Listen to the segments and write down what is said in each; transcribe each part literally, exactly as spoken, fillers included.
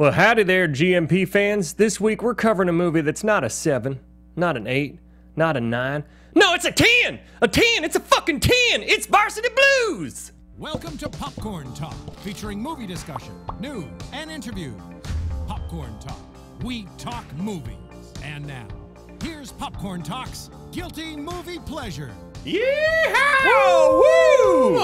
Well, howdy there, G M P fans. This week we're covering a movie that's not a seven, not an eight, not a nine. No, it's a ten! A ten! It's a fucking ten! It's Varsity Blues! Welcome to Popcorn Talk, featuring movie discussion, news, and interviews. Popcorn Talk. We talk movies. And now, here's Popcorn Talk's Guilty Movie Pleasure. Yeehaw! Woo! Woo!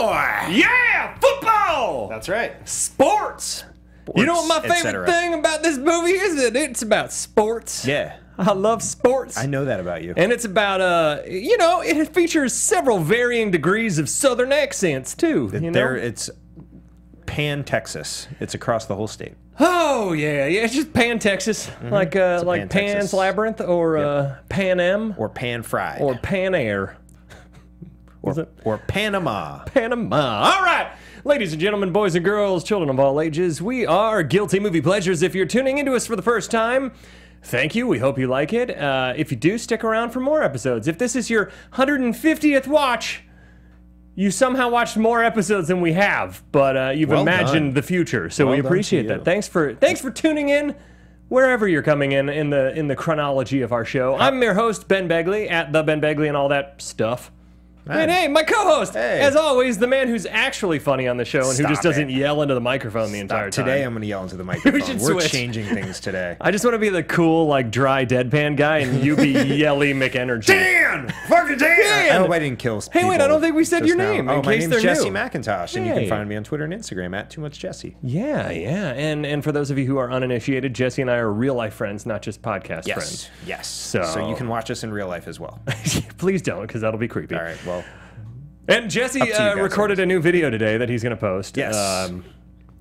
Yeah! Football! That's right. Sports! Sports, you know what my favorite thing about this movie is? That it's about sports. Yeah. I love sports. I know that about you. And it's about, uh, you know, it features several varying degrees of Southern accents, too. You know? There, it's Pan Texas. It's across the whole state. Oh, yeah. Yeah, it's just Pan Texas. Mm-hmm. Like uh, like Pan Pan's Texas. Labyrinth or yep. uh, Pan Am. Or Pan Fried. Or Pan Air. Or, or Panama. Panama. All right. Ladies and gentlemen, boys and girls, children of all ages, we are Guilty Movie Pleasures. If you're tuning into us for the first time, thank you. We hope you like it. Uh, if you do, stick around for more episodes. If this is your one hundred fiftieth watch, you somehow watched more episodes than we have, but uh, you've well imagined done. the future, so well we appreciate that. Thanks for thanks for tuning in, wherever you're coming in in the in the chronology of our show. I'm your host, Ben Begley, at the Ben Begley and all that stuff. And hey, my co-host, hey. as always, the man who's actually funny on the show and Stop who just doesn't it. yell into the microphone Stop. the entire time. Today I'm going to yell into the microphone. we We're switch. changing things today. I just want to be the cool, like, dry deadpan guy, and you be yelly McEnergy. Dan! Fucking Dan! I hope I didn't kill people. Hey, wait, I don't think we said your name. Now. In oh, case my name's Jesse new. McIntosh, hey. and you can find me on Twitter and Instagram at Too Much Jesse. Yeah, yeah. And and for those of you who are uninitiated, Jesse and I are real life friends, not just podcast yes. friends. Yes. So. so you can watch us in real life as well. Please don't, because that'll be creepy. All right. Well. And Jesse uh, recorded a new video today that he's going to post. Yes. Um,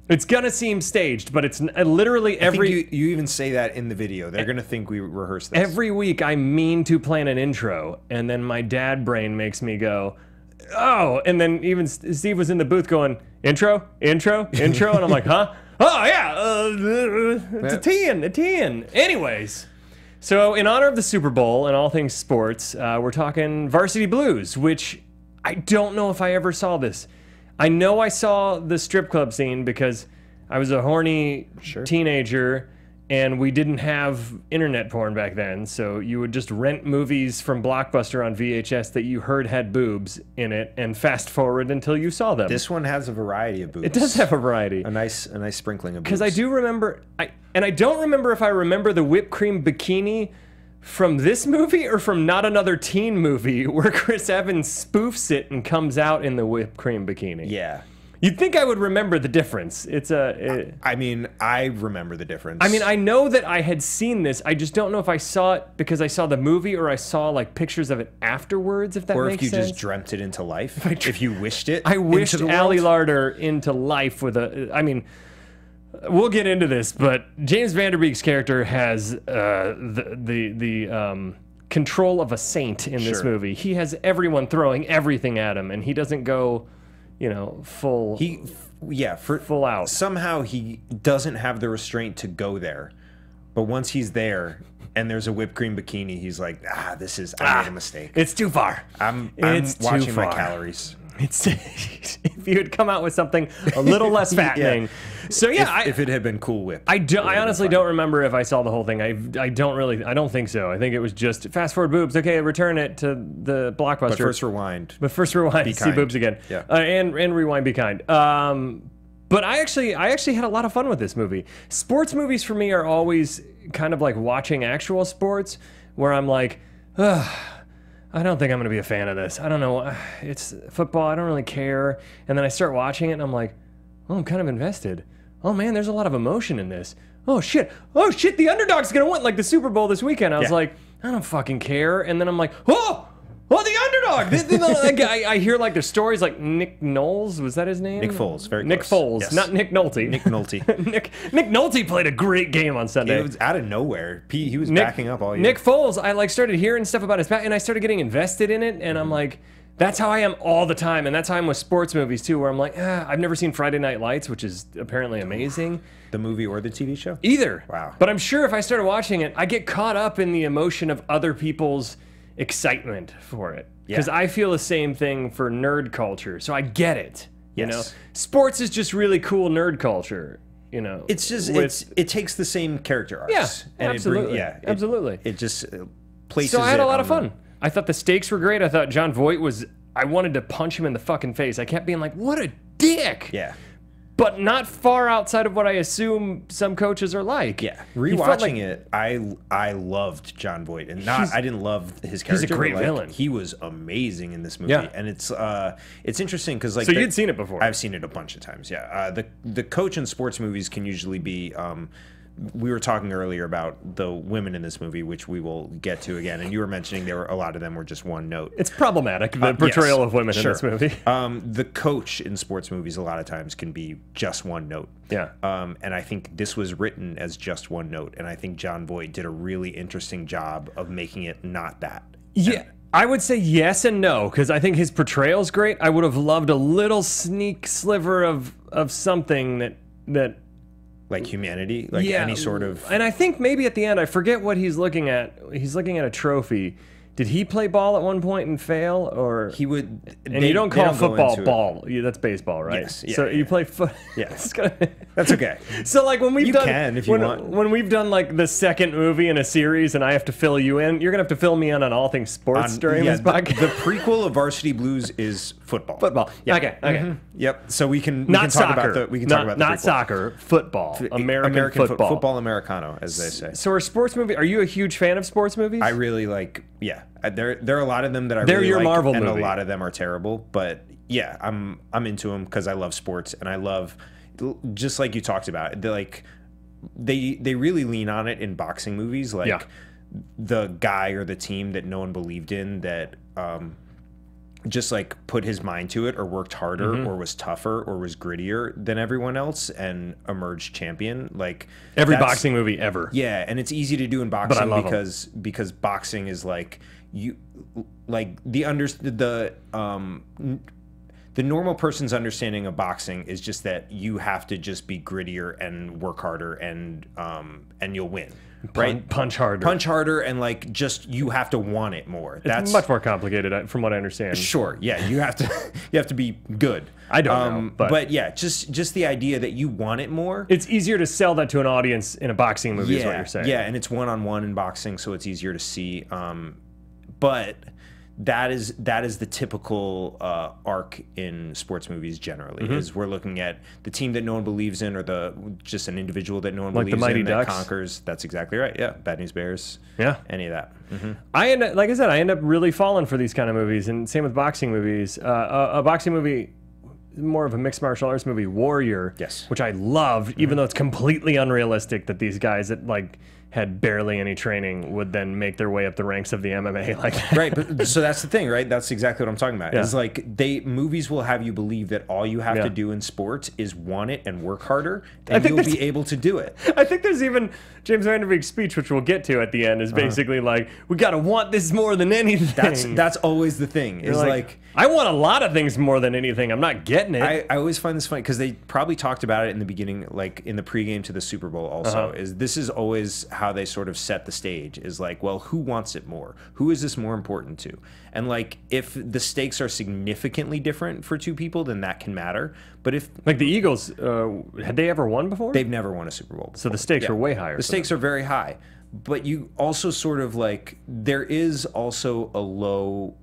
it's going to seem staged, but it's uh, literally every... I think you, you even say that in the video. They're going to think we rehearse this. Every week I mean to plan an intro, and then my dad brain makes me go, oh, and then even Steve was in the booth going, intro, intro, intro, and I'm like, huh? Oh, yeah, uh, it's a ten, a ten. Anyways... So, in honor of the Super Bowl and all things sports, uh, we're talking Varsity Blues, which I don't know if I ever saw this. I know I saw the strip club scene because I was a horny sure. teenager and we didn't have internet porn back then, so you would just rent movies from Blockbuster on V H S that you heard had boobs in it and fast forward until you saw them. This one has a variety of boobs. It does have a variety. A nice a nice sprinkling of boobs. Because I do remember... I. And I don't remember if I remember the whipped cream bikini from this movie or from Not Another Teen Movie where Chris Evans spoofs it and comes out in the whipped cream bikini. Yeah. You'd think I would remember the difference. It's a... It, I mean, I remember the difference. I mean, I know that I had seen this. I just don't know if I saw it because I saw the movie or I saw, like, pictures of it afterwards, if that or makes sense. Or if you sense. just dreamt it into life. If, if you wished it I wished Ali Larter into life with a... I mean... We'll get into this, but James Van Der Beek's character has uh, the the the um, control of a saint in this sure. movie. He has everyone throwing everything at him, and he doesn't go, you know, full. He, yeah, for, full out. Somehow he doesn't have the restraint to go there, but once he's there. And there's a whipped cream bikini. He's like, ah, this is. I ah, made a mistake. It's too far. I'm. I'm it's watching too far. my calories. It's. If you had come out with something a little less fattening. yeah. So yeah, if, I, if it had been Cool Whip. I do, I honestly don't remember if I saw the whole thing. I. I don't really. I don't think so. I think it was just fast forward boobs. Okay, return it to the Blockbuster. But first rewind. But first rewind. Be see kind. boobs again. Yeah. Uh, and and rewind. Be kind. Um. But I actually, I actually had a lot of fun with this movie. Sports movies for me are always kind of like watching actual sports, where I'm like, ugh, I don't think I'm going to be a fan of this. I don't know. It's football. I don't really care. And then I start watching it, and I'm like, oh, I'm kind of invested. Oh, man, there's a lot of emotion in this. Oh, shit. Oh, shit, the underdog's going to win, like the Super Bowl this weekend. I was yeah. like, I don't fucking care. And then I'm like, oh! Oh, the underdog! The, the, the, like, I, I hear like their stories, like Nick Foles, was that his name? Nick Foles, very Nick close. Nick Foles, yes. not Nick Nolte. Nick Nolte. Nick Nick Nolte played a great game on Sunday. It was out of nowhere. He, he was Nick, backing up all year. Nick Foles, I like started hearing stuff about his back, and I started getting invested in it, and I'm like, that's how I am all the time, and that's how I'm with sports movies too, where I'm like, ah, I've never seen Friday Night Lights, which is apparently amazing. The movie or the T V show? Either. Wow. But I'm sure if I started watching it, I get caught up in the emotion of other people's excitement for it, because yeah. I feel the same thing for nerd culture, so I get it. You yes. know, sports is just really cool nerd culture. you know. It's just with, it's it takes the same character arcs. Yeah, and absolutely. It bring, yeah, it, absolutely. It just places. So I had a lot of fun. The... I thought the stakes were great. I thought John Voight was. I wanted to punch him in the fucking face. I kept being like, what a dick. Yeah. But not far outside of what I assume some coaches are like. Yeah. Rewatching like, it, I I loved John Voight, and not I didn't love his character. He's a great like, villain. He was amazing in this movie, yeah. and it's uh it's interesting because like so the, you'd seen it before. I've seen it a bunch of times. Yeah. Uh, the the coach in sports movies can usually be. Um, we were talking earlier about the women in this movie, which we will get to again, and you were mentioning there were a lot of them were just one note. It's problematic, the uh, portrayal yes, of women sure. in this movie. Um, the coach in sports movies a lot of times can be just one note. Yeah. Um, and I think this was written as just one note, and I think John Voight did a really interesting job of making it not that. Yeah. And I would say yes and no, because I think his portrayal's great. I would have loved a little sneak sliver of, of something that... that like humanity, like yeah. any sort of... And I think maybe at the end, I forget what he's looking at. He's looking at a trophy. Did he play ball at one point and fail? Or he would... And they, you don't call don't football ball. Yeah, that's baseball, right? Yes. Yeah, so yeah. you play foot... Yes. Gonna... That's okay. So like when we've you done... You can if you when, want. When we've done like the second movie in a series and I have to fill you in, you're going to have to fill me in on all things sports on, during yeah, this podcast. The, the prequel of Varsity Blues is football. Football. Yeah. Okay. Okay. Mm-hmm. Yep. So we can, we not can talk soccer. about the we can talk not, about the not soccer football American, American football fo football Americano as they say. So, are sports movie? Are you a huge fan of sports movies? I really like. Yeah, there there are a lot of them that I They're really your like, Marvel and movie. a lot of them are terrible. But yeah, I'm I'm into them because I love sports and I love just like you talked about. They like they they really lean on it in boxing movies, like yeah. the guy or the team that no one believed in that. Um, just like put his mind to it or worked harder mm-hmm. or was tougher or was grittier than everyone else and emerged champion. Like every boxing movie ever. Yeah. And it's easy to do in boxing but I love because, them. because boxing is like you, like the under the, um, the normal person's understanding of boxing is just that you have to just be grittier and work harder and, um, and you'll win. Right, punch harder, punch harder, and like just you have to want it more. That's it's much more complicated, from what I understand. Sure, yeah, you have to, you have to be good. I don't um, know, but. but yeah, just just the idea that you want it more. It's easier to sell that to an audience in a boxing movie, yeah, is what you're saying. Yeah, and it's one on one in boxing, so it's easier to see. Um, but that is that is the typical uh, arc in sports movies generally. Mm-hmm. Is we're looking at the team that no one believes in, or the just an individual that no one like believes the Mighty in Ducks. that conquers. That's exactly right. Yeah, Bad News Bears. Yeah, any of that. Mm-hmm. I end up, like I said, I end up really falling for these kind of movies, and same with boxing movies. Uh, a, a boxing movie, more of a mixed martial arts movie, Warrior. Yes, which I loved, mm-hmm. even though it's completely unrealistic that these guys that like. had barely any training would then make their way up the ranks of the M M A like that. Right, but so that's the thing, right? That's exactly what I'm talking about. Yeah. It's like they movies will have you believe that all you have yeah. to do in sports is want it and work harder, and I think you'll be able to do it. I think there's even James Van Der Beek's speech, which we'll get to at the end, is basically uh, like we gotta want this more than anything. That's that's always the thing. It's like, like I want a lot of things more than anything. I'm not getting it. I, I always find this funny because they probably talked about it in the beginning, like in the pregame to the Super Bowl. Also, uh-huh. is this is always how. How they sort of set the stage is like, well, who wants it more? Who is this more important to? And like, if the stakes are significantly different for two people, then that can matter. But if like the Eagles, uh, had they ever won before? They've never won a Super Bowl before. So the stakes yeah. are way higher. The stakes them. are very high. But you also sort of like there is also a low.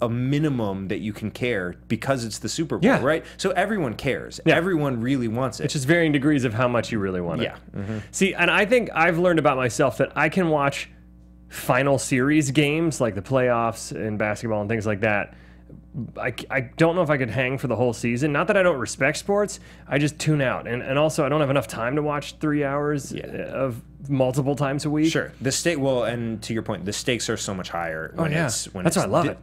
a minimum that you can care because it's the Super Bowl, yeah. right? So everyone cares. Yeah. Everyone really wants it. It's just varying degrees of how much you really want it. Yeah. Mm-hmm. See, and I think I've learned about myself that I can watch final series games like the playoffs and basketball and things like that. I, I don't know if I could hang for the whole season. Not that I don't respect sports. I just tune out. And, and also, I don't have enough time to watch three hours yeah. of multiple times a week. Sure. The state, well, and to your point, the stakes are so much higher. When oh, yeah. It's, when That's it's, why I love it.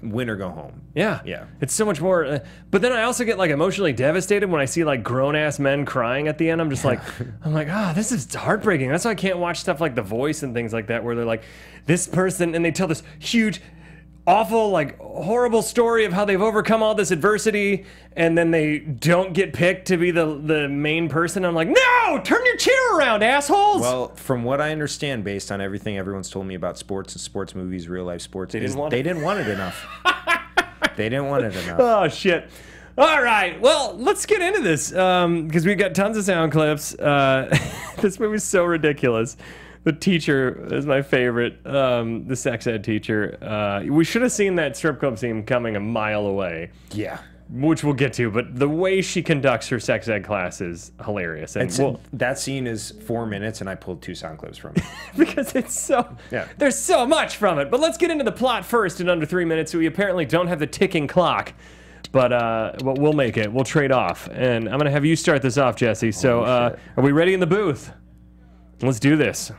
Win or go home. Yeah. Yeah. It's so much more. Uh, but then I also get like emotionally devastated when I see like grown ass men crying at the end. I'm just yeah. like, I'm like, ah, oh, this is heartbreaking. That's why I can't watch stuff like The Voice and things like that, where they're like, this person, and they tell this huge, awful, like horrible story of how they've overcome all this adversity, and then they don't get picked to be the the main person. I'm like, no, turn your chair around, assholes. Well, from what I understand, based on everything everyone's told me about sports and sports movies, real life sports, they didn't want it. They didn't want it enough. They didn't want it enough. Oh shit. All right. Well, let's get into this because um, we've got tons of sound clips. Uh, this movie's so ridiculous. The teacher is my favorite, um, the sex ed teacher. Uh, we should have seen that strip club scene coming a mile away. Yeah. Which we'll get to, but the way she conducts her sex ed class is hilarious. And well, that scene is four minutes, and I pulled two sound clips from it. Because it's so... Yeah. There's so much from it. But let's get into the plot first in under three minutes. We apparently don't have the ticking clock, but, uh, but we'll make it. We'll trade off. And I'm going to have you start this off, Jesse. So uh, are we ready in the booth? Let's do this.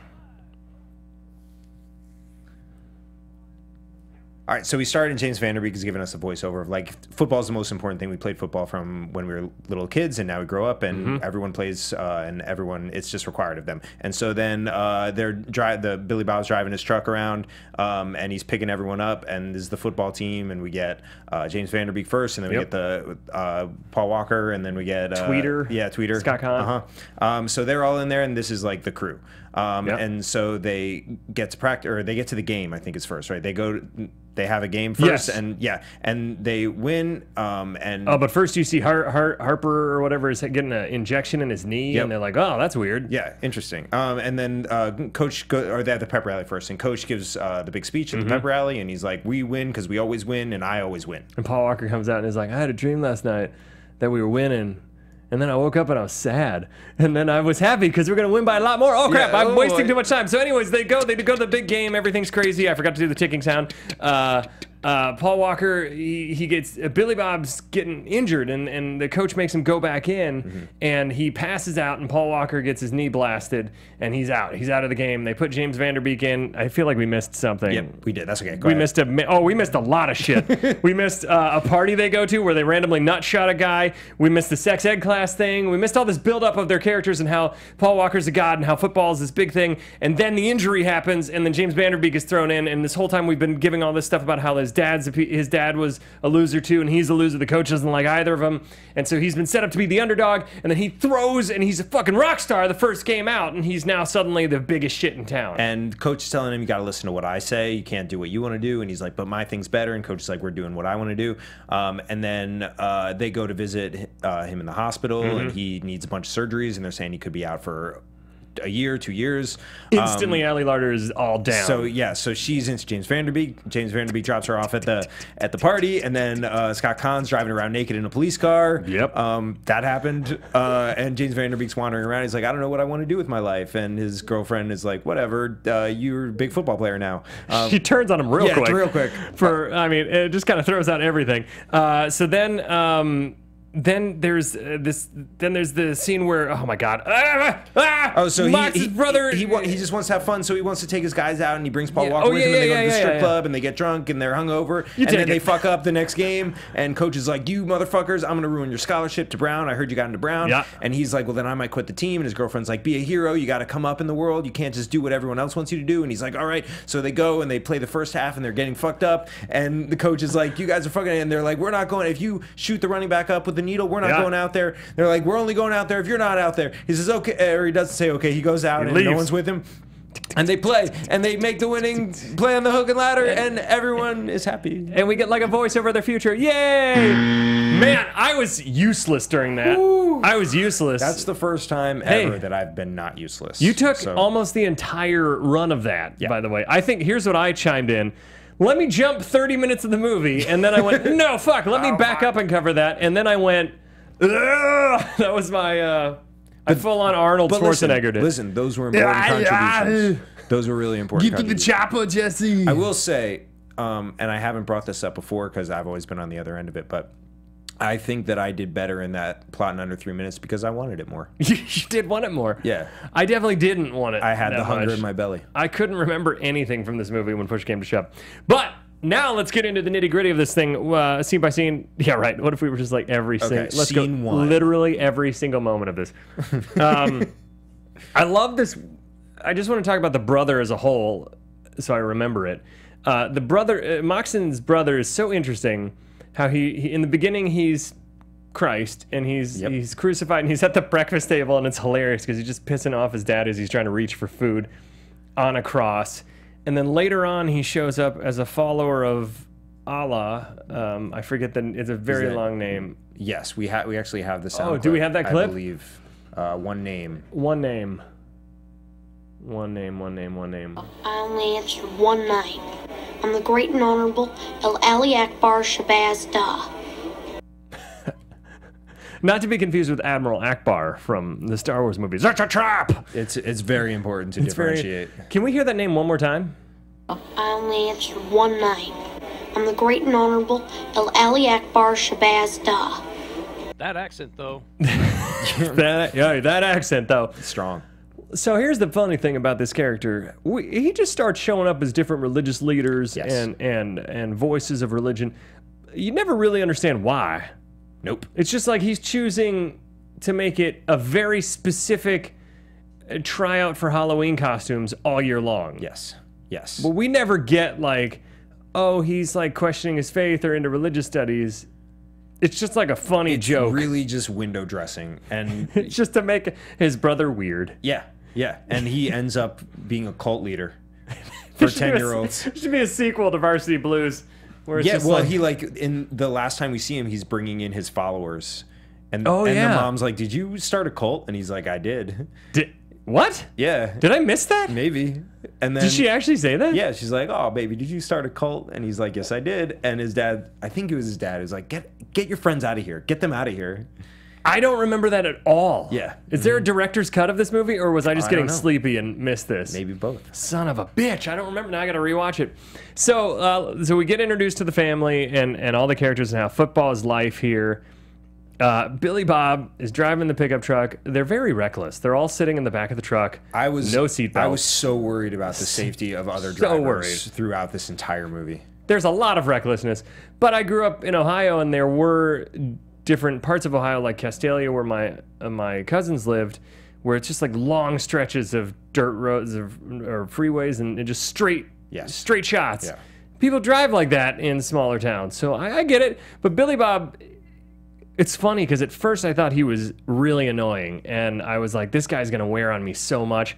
All right, so we started, and James Van Der Beek has given us a voiceover of, like, football's the most important thing. We played football from when we were little kids, and now we grow up, and mm-hmm. everyone plays, uh, and everyone, it's just required of them. And so then uh, they're drive the Billy Bob's driving his truck around, um, and he's picking everyone up, and this is the football team, and we get uh, James Van Der Beek first, and then we yep. get the uh, Paul Walker, and then we get... Uh, Tweeter. Yeah, Tweeter. Scott Caan. Uh-huh. Um, so they're all in there, and this is, like, the crew. Um, yep. And so they get to practice, or they get to the game, I think it's first, right? They go... To, They have a game first, yes. and yeah, and they win. Um, and oh, but first you see Har Har Harper or whatever is getting an injection in his knee, yep. and they're like, "Oh, that's weird." Yeah, interesting. Um, and then uh, Coach, go or they have the pep rally first, and Coach gives uh, the big speech at mm-hmm. the pep rally, and he's like, "We win because we always win, and I always win." And Paul Walker comes out and is like, "I had a dream last night that we were winning." And then I woke up and I was sad. And then I was happy because we we're going to win by a lot more. Oh, crap. Yeah, oh, I'm wasting boy. too much time. So anyways, they go. They go to the big game. Everything's crazy. I forgot to do the ticking sound. Uh, uh, Paul Walker, he, he gets... Uh, Billy Bob's getting injured, and, and the coach makes him go back in. Mm-hmm. And he passes out, and Paul Walker gets his knee blasted, and he's out. He's out of the game. They put James Van Der Beek in. I feel like we missed something. Yep, we did. That's okay. Go we ahead. missed a... Oh, we missed a lot of shit. We missed uh, a party they go to where they randomly nut shot a guy. We missed the sex ed class thing. We missed all this buildup of their characters and how Paul Walker's a god and how football is this big thing, and then the injury happens, and then James Van Der Beek is thrown in, and this whole time we've been giving all this stuff about how his dad's his dad was a loser too, and he's a loser. The coach doesn't like either of them, and so he's been set up to be the underdog, and then he throws, and he's a fucking rock star the first game out, and he's now suddenly the biggest shit in town. And coach is telling him, you gotta listen to what I say, you can't do what you want to do, and he's like, but my thing's better, and coach is like, we're doing what I want to do. Um, and then uh, they go to visit uh, him in the hospital. Mm-hmm. And he needs a bunch of surgeries, and they're saying he could be out for a year, two years. Instantly, um, Ali Larter is all down. So yeah, so she's into James Van Der Beek. James Van Der Beek drops her off at the at the party, and then uh, Scott Caan's driving around naked in a police car. Yep, um, that happened. Uh, and James Van Der Beek's wandering around. He's like, I don't know what I want to do with my life. And his girlfriend is like, whatever. Uh, you're a big football player now. Um, she turns on him real yeah, quick. real quick. For I mean, it just kind of throws out everything. Uh, so then. Um, Then there's uh, this. Then there's the scene where, oh my god! Ah, ah, oh, so he, he, brother. He, he, he just wants to have fun, so he wants to take his guys out, and he brings Paul yeah. Walker oh, with yeah, him, and yeah, they go yeah, to the yeah, strip yeah. club, and they get drunk, and they're hungover, you and then it. they fuck up the next game, and coach is like, "You motherfuckers, I'm gonna ruin your scholarship to Brown. I heard you got into Brown," yeah. and he's like, "Well, then I might quit the team." And his girlfriend's like, "Be a hero. You got to come up in the world. You can't just do what everyone else wants you to do." And he's like, "All right." So they go and they play the first half, and they're getting fucked up, and the coach is like, "You guys are fucking," and they're like, "We're not going. If you shoot the running back up with the needle, we're not yeah. going out there." They're like, "We're only going out there if you're not out there." He says, "Okay," or he doesn't say okay. He goes out, he and leaves. No one's with him. And they play, and they make the winning play on the hook and ladder, and everyone is happy. And we get like a voiceover of their future. Yay! Man, I was useless during that. Ooh. I was useless. That's the first time hey, ever that I've been not useless. You took so. almost the entire run of that, yeah. by the way. I think here's what I chimed in. Let me jump thirty minutes of the movie, and then I went, no, fuck, let me back up and cover that, and then I went, ugh! That was my, uh, I full-on Arnold Schwarzenegger did. Listen, those were important contributions. Those were really important contributions. Get to the chopper, Jesse! I will say, um, and I haven't brought this up before, because I've always been on the other end of it, but I think that I did better in that plot in under three minutes because I wanted it more. You did want it more. Yeah. I definitely didn't want it. I had the hunger much. in my belly. I couldn't remember anything from this movie when push came to shove. But now let's get into the nitty gritty of this thing, uh, scene by scene. Yeah, right. What if we were just like every okay, single... Let's scene go one. Literally every single moment of this. Um, I love this. I just want to talk about the brother as a whole so I remember it. Uh, the brother, uh, Moxon's brother is so interesting. How he, he in the beginning he's Christ and he's yep. he's crucified and he's at the breakfast table and it's hilarious because he's just pissing off his dad as he's trying to reach for food on a cross, and then later on he shows up as a follower of Allah. Um, I forget the it's a very long name. Yes, we have. We actually have the sound. Oh, clip, do we have that clip? I believe. Uh, one name. One name. One name. One name. One name. I only answered one name. I'm the great and honorable Ali Akbar Shabazz Dah. Not to be confused with Admiral Akbar from the Star Wars movies. That's a trap! It's it's very important to it's differentiate. Very, can we hear that name one more time? I only answered one name. I'm the great and honorable Ali Akbar Shabazz Dah. That accent, though. that, yeah, that accent, though. It's strong. So here's the funny thing about this character. We, he just starts showing up as different religious leaders yes. and, and, and voices of religion. You never really understand why. Nope. It's just like he's choosing to make it a very specific tryout for Halloween costumes all year long. Yes. Yes. But we never get like, oh, he's like questioning his faith or into religious studies. It's just like a funny it's joke. Really just window dressing and it's just to make his brother weird. Yeah. Yeah. And he ends up being a cult leader for ten-year-olds. There should be a sequel to Varsity Blues. Yeah, well, like, he like in the last time we see him, he's bringing in his followers, and oh, and yeah. the mom's like, "Did you start a cult?" And he's like, "I did." Did what? Yeah. Did I miss that? Maybe. And then did she actually say that? Yeah, she's like, "Oh, baby, did you start a cult?" And he's like, "Yes, I did." And his dad, I think it was his dad, is like, "Get get your friends out of here. Get them out of here." I don't remember that at all. Yeah. Is mm-hmm. there a director's cut of this movie, or was I just I getting sleepy and missed this? Maybe both. Son of a bitch. I don't remember. Now I got to rewatch it. So uh, so we get introduced to the family and, and all the characters and how football is life here. Uh, Billy Bob is driving the pickup truck. They're very reckless. They're all sitting in the back of the truck. I was no seatbelt. I was so worried about the safety of other drivers so throughout this entire movie. There's a lot of recklessness. But I grew up in Ohio, and there were different parts of Ohio, like Castalia, where my uh, my cousins lived, where it's just like long stretches of dirt roads or, or freeways and, and just straight, yes. straight shots. Yeah. People drive like that in smaller towns, so I, I get it. But Billy Bob, it's funny because at first I thought he was really annoying, and I was like, this guy's gonna wear on me so much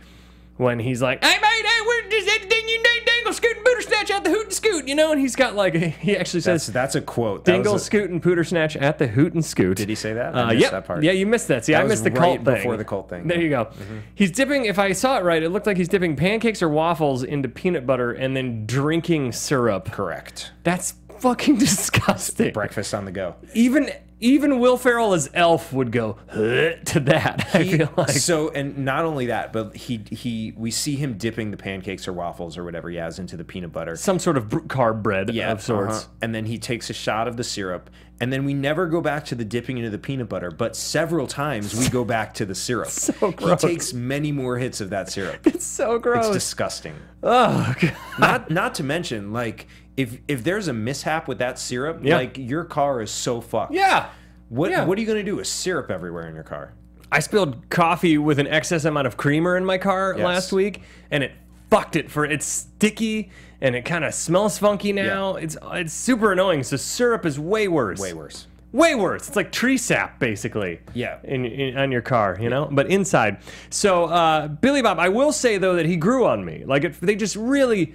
when he's like, "Hey mate, hey, where does that thing you need? Dingle, scoot, and booter snatch out the hoot and scoot," you know, and he's got like, he actually says, that's, that's a quote. That dingle, a, scoot, and pooter snatch at the hoot and scoot. Did he say that? I uh, missed yep. that part. Yeah, you missed that. See, that I missed the right cult thing. Before the cult thing. There yeah. you go. Mm-hmm. He's dipping, if I saw it right, it looked like he's dipping pancakes or waffles into peanut butter and then drinking syrup. Correct. That's fucking disgusting. Breakfast on the go. Even even Will Ferrell as Elf would go to that. I he, feel like so, and not only that, but he he we see him dipping the pancakes or waffles or whatever he has into the peanut butter, some sort of carb bread yeah, of sorts, uh-huh. and then he takes a shot of the syrup, and then we never go back to the dipping into the peanut butter, but several times we go back to the syrup. So gross. He takes many more hits of that syrup. It's so gross. It's disgusting. Oh God. Not not to mention like. If if there's a mishap with that syrup, yeah. like your car is so fucked. Yeah. What yeah. what are you gonna do with syrup everywhere in your car? I spilled coffee with an excess amount of creamer in my car yes. last week, and it fucked it for it's sticky and it kind of smells funky now. Yeah. It's it's super annoying. So syrup is way worse. Way worse. Way worse. It's like tree sap basically. Yeah. In, in on your car, you know, but inside. So uh, Billy Bob, I will say though that he grew on me. Like it, they just really.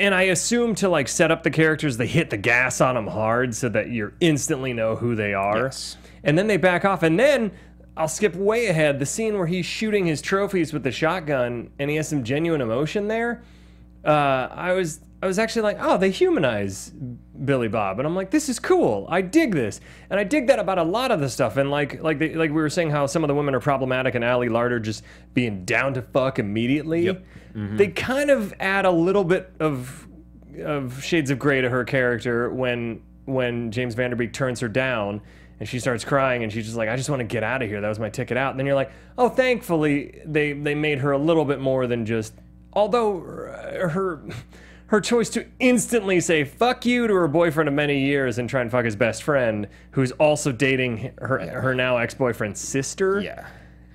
And I assume to like set up the characters, they hit the gas on them hard so that you instantly know who they are. Yes. And then they back off. And then I'll skip way ahead. The scene where he's shooting his trophies with the shotgun and he has some genuine emotion there. Uh, I was I was actually like, oh, they humanize Billy Bob, and I'm like, this is cool. I dig this, and I dig that about a lot of the stuff. And like like they, like we were saying, how some of the women are problematic, and Ali Larter just being down to fuck immediately. Yep. Mm-hmm. They kind of add a little bit of of shades of gray to her character when when James Van Der Beek turns her down and she starts crying and she's just like, I just want to get out of here. That was my ticket out. And then you're like, oh, thankfully they they made her a little bit more than just. Although her her choice to instantly say fuck you to her boyfriend of many years and try and fuck his best friend, who's also dating her yeah. her now ex-boyfriend's sister. Yeah.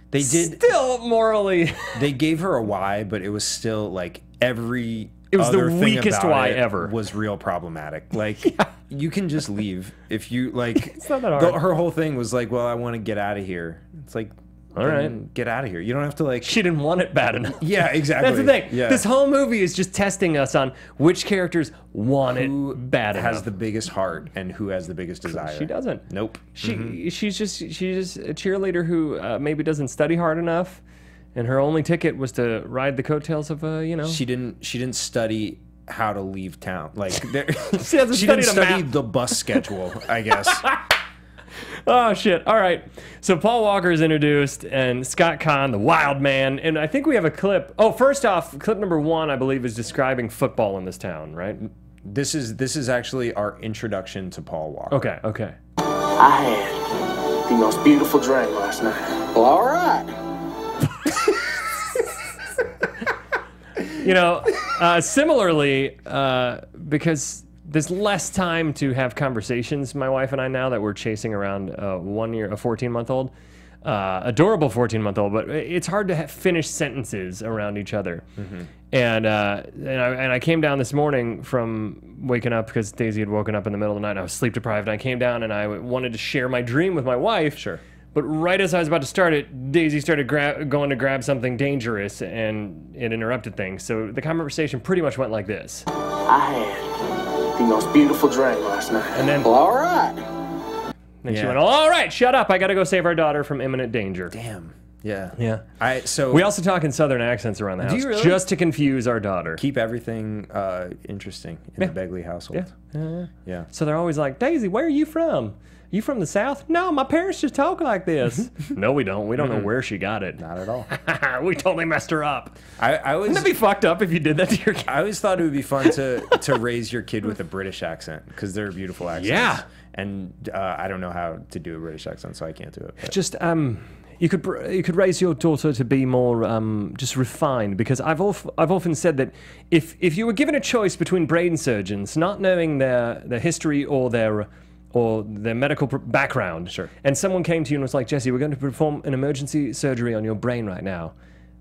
They did still morally. They gave her a why, but it was still like every it was other the weakest why ever was real problematic. Like yeah. you can just leave if you like. It's not that hard. The, her whole thing was like, well, I want to get out of here. It's like, All right. Get out of here. You don't have to, like... She didn't want it bad enough. Yeah, exactly. That's the thing. Yeah. This whole movie is just testing us on which characters want who it bad enough. Who has the biggest heart and who has the biggest desire. She doesn't. Nope. She mm-hmm. She's just she's just a cheerleader who uh, maybe doesn't study hard enough, and her only ticket was to ride the coattails of, uh, you know... She didn't, she didn't study... how to leave town. Like there, she, hasn't she didn't study map. the bus schedule, I guess. Oh, shit. All right. So Paul Walker is introduced, and Scott Caan, the wild man. And I think we have a clip. Oh, first off, clip number one, I believe, is describing football in this town, right? This is, this is actually our introduction to Paul Walker. Okay, okay. I had the most beautiful drink last night. Well, all right. You know, uh, similarly, uh, because there's less time to have conversations, my wife and I now, that we're chasing around uh, one year, a fourteen-month-old, uh, adorable fourteen-month-old, but it's hard to have finish sentences around each other. Mm-hmm. And uh, and, I, and I came down this morning from waking up because Daisy had woken up in the middle of the night, and I was sleep-deprived, and I came down and I wanted to share my dream with my wife. Sure. But right as I was about to start it, Daisy started gra going to grab something dangerous, and it interrupted things. So the conversation pretty much went like this. I had the most beautiful drink last night. And then, well, all right. Then yeah. she went, all right, shut up. I got to go save our daughter from imminent danger. Damn. Yeah. Yeah. I, so we also talk in Southern accents around the house, do you really? Just to confuse our daughter. Keep everything uh, interesting in yeah. the Begley household. Yeah. Uh, yeah. So they're always like, Daisy, where are you from? You from the South? No, my parents just talk like this. No, we don't. We don't know where she got it. Not at all. We totally messed her up. I, I was, Wouldn't that be fucked up if you did that to your kid? I always thought it would be fun to, to raise your kid with a British accent, because they're beautiful accents. Yeah. And uh, I don't know how to do a British accent, so I can't do it. But. Just, um... You could you could raise your daughter to be more um, just refined, because I've of, I've often said that if if you were given a choice between brain surgeons, not knowing their their history or their or their medical background, sure, and someone came to you and was like, Jesse, we're going to perform an emergency surgery on your brain right now.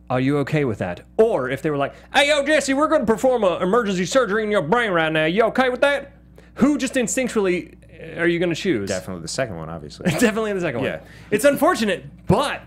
Are you okay with that? Or if they were like, hey, yo, Jesse, we're going to perform an emergency surgery in your brain right now. You okay with that? Who just instinctually are you going to choose? Definitely the second one, obviously. Definitely the second yeah. one. It's unfortunate, but...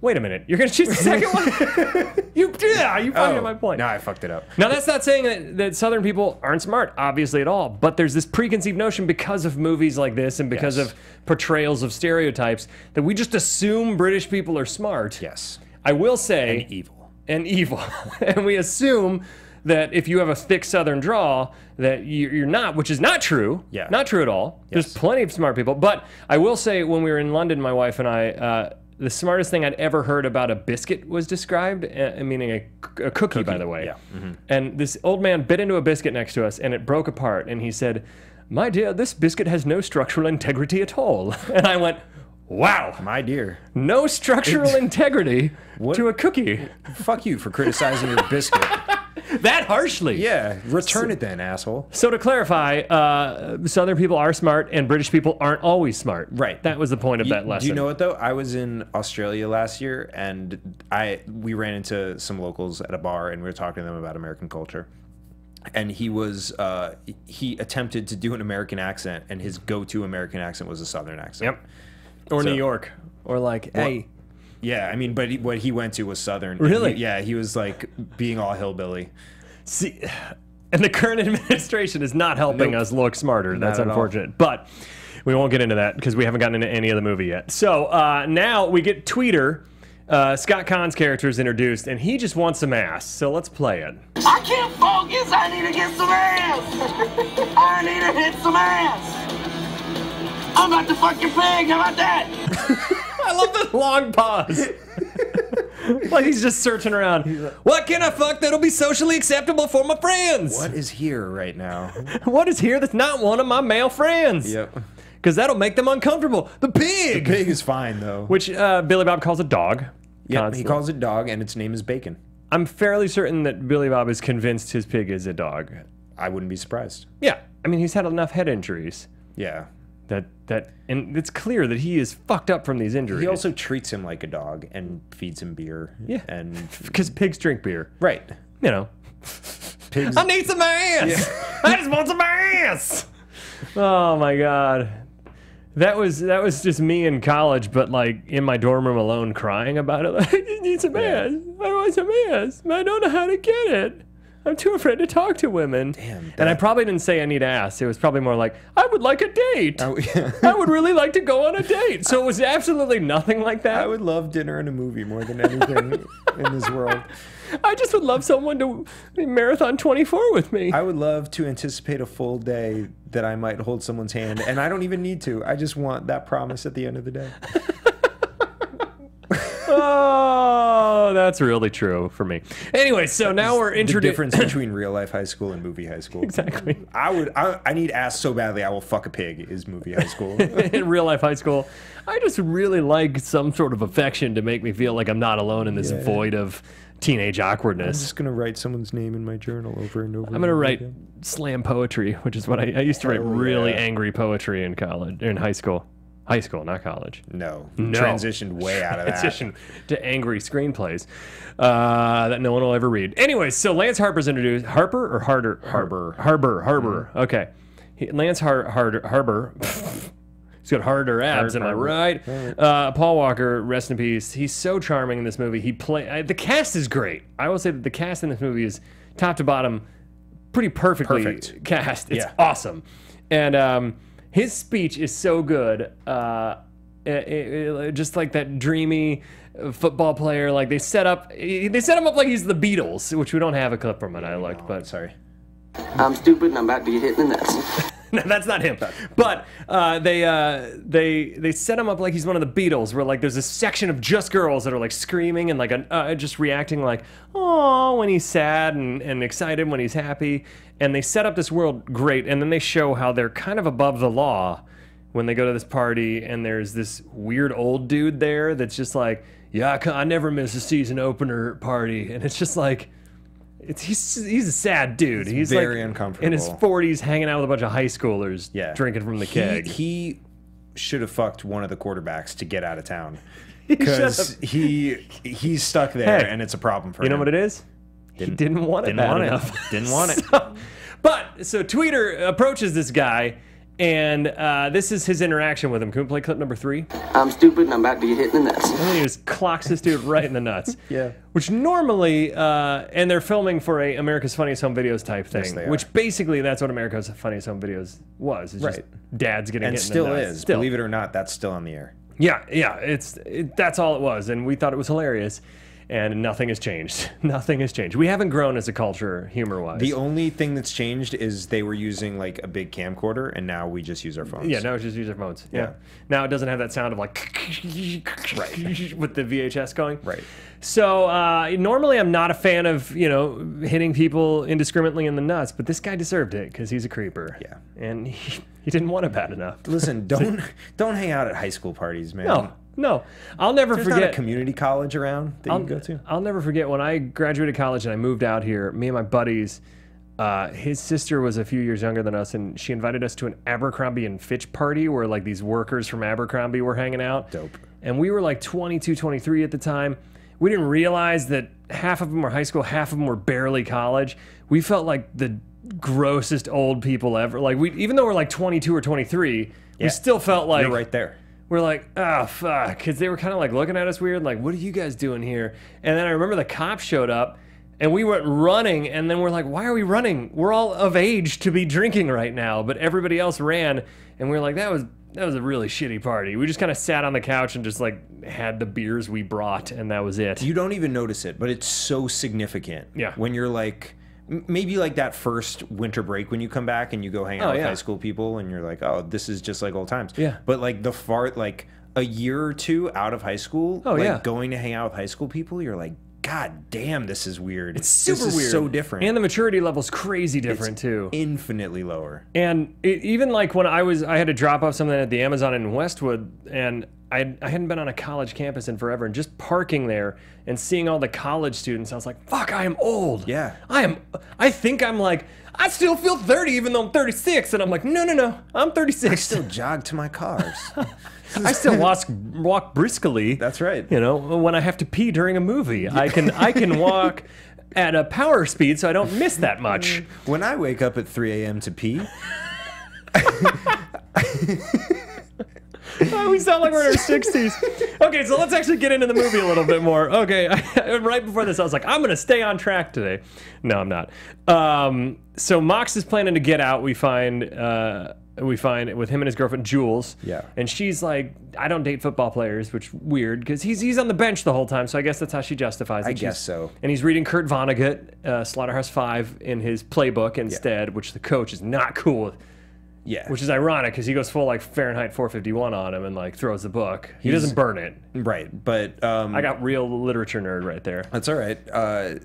Wait a minute. You're going to choose the second one? You do that. You fucking oh, my point. No, I fucked it up. Now, that's not saying that, that Southern people aren't smart, obviously, at all, but there's this preconceived notion because of movies like this and because yes. of portrayals of stereotypes that we just assume British people are smart. Yes. I will say... And evil. And evil. And we assume... that if you have a thick Southern drawl, that you're not, which is not true. Yeah. Not true at all. Yes. There's plenty of smart people. But I will say, when we were in London, my wife and I, uh, the smartest thing I'd ever heard about a biscuit was described, uh, meaning a, a cookie, cookie, by the way. Yeah. Mm-hmm. And this old man bit into a biscuit next to us, and it broke apart. And he said, my dear, this biscuit has no structural integrity at all. And I went... Wow, my dear. No structural integrity what? to a cookie. Fuck you for criticizing your biscuit. That harshly. Yeah, return so, it then, asshole. So to clarify, uh, Southern people are smart and British people aren't always smart. Right. That was the point of you, that lesson. Do you know what, though? I was in Australia last year, and I we ran into some locals at a bar, and we were talking to them about American culture. And he was, uh, he attempted to do an American accent, and his go-to American accent was a Southern accent. Yep. Or so, New York. Or like, well, hey. Yeah, I mean, but he, what he went to was Southern. Really? He, yeah, he was like being all hillbilly. See, and the current administration is not helping nope. us look smarter. That's unfortunate. But we won't get into that because we haven't gotten into any of the movie yet. So uh, now we get Tweeter. Uh, Scott Caan's character is introduced, and he just wants some ass. So let's play it. I can't focus. I need to get some ass. I need to hit some ass. I'm about to fuck your pig, how about that? I love the long pause. Like he's just searching around. Like, what can I fuck that'll be socially acceptable for my friends? What is here right now? What is here that's not one of my male friends? Yep. Because that'll make them uncomfortable. The pig! The pig is fine, though. Which uh, Billy Bob calls a dog. Yeah, he calls it dog, and its name is Bacon. I'm fairly certain that Billy Bob is convinced his pig is a dog. I wouldn't be surprised. Yeah. I mean, he's had enough head injuries. Yeah. That that and it's clear that he is fucked up from these injuries. He also treats him like a dog and feeds him beer. Yeah, and because pigs drink beer, right? You know, pigs. I need some ass. Yeah. I just want some ass. Oh my god, That was that was just me in college, but like in my dorm room alone, crying about it. Like, I just need some ass. I want some ass. I don't know how to get it. I'm too afraid to talk to women. Damn. That. And I probably didn't say I need ass. It was probably more like, I would like a date. I, yeah. I would really like to go on a date. So it was absolutely nothing like that. I would love dinner and a movie more than anything in this world. I just would love someone to marathon twenty-four with me. I would love to anticipate a full day that I might hold someone's hand. And I don't even need to. I just want that promise at the end of the day. Oh, that's really true for me. Anyway, so now we're introducing the difference between real life high school and movie high school. Exactly. I would. I, I need ass so badly. I will fuck a pig. Is movie high school. In real life high school, I just really like some sort of affection to make me feel like I'm not alone in this yeah. void of teenage awkwardness. I'm just gonna write someone's name in my journal over and over. I'm gonna write again. Slam poetry, which is what I, I used to write. Oh, really yeah. angry poetry in college, in high school. High school, not college. No. No. Transitioned way out of that. Transitioned to angry screenplays uh, that no one will ever read. Anyway, so Lance Harper's introduced. Harper or Harder? Harbor. Harbor. Harbor. Mm. Okay. He, Lance Har Harder. Harbor. He's got harder abs, Hard, am I right? right. Uh, Paul Walker, rest in peace. He's so charming in this movie. He play I, The cast is great. I will say that the cast in this movie is top to bottom pretty perfectly Perfect. cast. It's yeah. awesome. And... Um, his speech is so good, uh, it, it, it, just like that dreamy football player. Like they set up, they set him up like he's the Beatles, which we don't have a clip from it. I looked, but sorry. I'm stupid, and I'm about to get hit in the nuts. No, that's not him. But uh, they uh, they they set him up like he's one of the Beatles, where like there's a section of just girls that are like screaming and like an, uh, just reacting like oh when he's sad and, and excited when he's happy, and they set up this world great, and then they show how they're kind of above the law when they go to this party, and there's this weird old dude there that's just like yeah I, I never miss a season opener party, and it's just like. It's, he's, he's a sad dude. He's, he's very like uncomfortable. In his forties, hanging out with a bunch of high schoolers, yeah. drinking from the keg. He, he should have fucked one of the quarterbacks to get out of town. Because he, he he's stuck there, hey, and it's a problem for you him. You know what it is? Didn't, he didn't want it didn't want enough. It. Didn't want it. So, but, so Tweeter approaches this guy, and uh, this is his interaction with him. Can we play clip number three? I'm stupid, and I'm about to get hit in the nuts. And then he just clocks this dude right in the nuts. Yeah. Which normally, uh, and they're filming for a America's Funniest Home Videos type thing, yes, which basically that's what America's Funniest Home Videos was. It's right. just dads getting and hit in the nuts. And still is. Still. Believe it or not, that's still on the air. Yeah, yeah. It's it, that's all it was, and we thought it was hilarious. And nothing has changed. Nothing has changed. We haven't grown as a culture, humor-wise. The only thing that's changed is they were using, like, a big camcorder, and now we just use our phones. Yeah, now we just use our phones. Yeah. yeah. Now it doesn't have that sound of, like, right. with the V H S going. Right. So, uh, normally I'm not a fan of, you know, hitting people indiscriminately in the nuts, but this guy deserved it, because he's a creeper. Yeah. And he, he didn't want it bad enough. Listen, don't, don't hang out at high school parties, man. No. No, I'll never There's forget. There's not a community college around that I'll, you go to? I'll never forget when I graduated college and I moved out here, me and my buddies, uh, his sister was a few years younger than us, and she invited us to an Abercrombie and Fitch party where like these workers from Abercrombie were hanging out. Dope. And we were like twenty-two, twenty-three at the time. We didn't realize that half of them were high school, half of them were barely college. We felt like the grossest old people ever. Like we, even though we're like twenty-two or twenty-three, yeah. we still felt like... You're right there. We're like, oh, fuck, because they were kind of like looking at us weird, like, what are you guys doing here? And then I remember the cops showed up, and we went running, and then we're like, why are we running? We're all of age to be drinking right now, but everybody else ran, and we were like, that was that was a really shitty party. We just kind of sat on the couch and just, like, had the beers we brought, and that was it. You don't even notice it, but it's so significant. Yeah. When you're like... Maybe like that first winter break when you come back and you go hang out oh, with yeah. high school people and you're like, oh, this is just like old times. Yeah. But like the far, like a year or two out of high school, oh, like yeah. going to hang out with high school people, you're like, God damn, this is weird. It's super this is weird. So different. And the maturity level's crazy different it's too. Infinitely lower. And it, even like when I was, I had to drop off something at the Amazon in Westwood, and I, I hadn't been on a college campus in forever, and just parking there and seeing all the college students, I was like, fuck, I am old. Yeah. I am, I think I'm like, I still feel thirty even though I'm thirty-six, and I'm like, no, no, no, I'm thirty-six. I still jog to my cars. I still walk, walk briskly. That's right. You know, when I have to pee during a movie, yeah. I can I can walk at a power speed so I don't miss that much. When I wake up at three A M to pee, Oh, we sound like we're in our sixties. Okay, so let's actually get into the movie a little bit more. Okay, I, right before this, I was like, I'm going to stay on track today. No, I'm not. Um, so Mox is planning to get out. We find... Uh, We find it with him and his girlfriend Jules, yeah, and she's like, "I don't date football players," which weird because he's he's on the bench the whole time, so I guess that's how she justifies it. I she's, guess so. And he's reading Kurt Vonnegut, uh, Slaughterhouse Five, in his playbook instead, yeah, which the coach is not cool with. Yeah, which is ironic because he goes full like Fahrenheit four fifty-one on him and like throws the book. He's, he doesn't burn it, right? But um, I got real literature nerd right there. That's all right. Uh,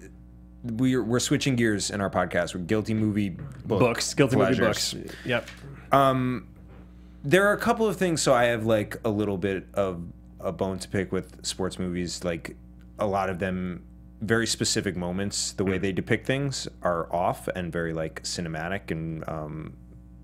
we're we're switching gears in our podcast. We're guilty movie book books, guilty pleasures. Movie books. Yep. Um, there are a couple of things, so I have, like, a little bit of a bone to pick with sports movies. Like, a lot of them, very specific moments, the way they depict things are off and very, like, cinematic. And um,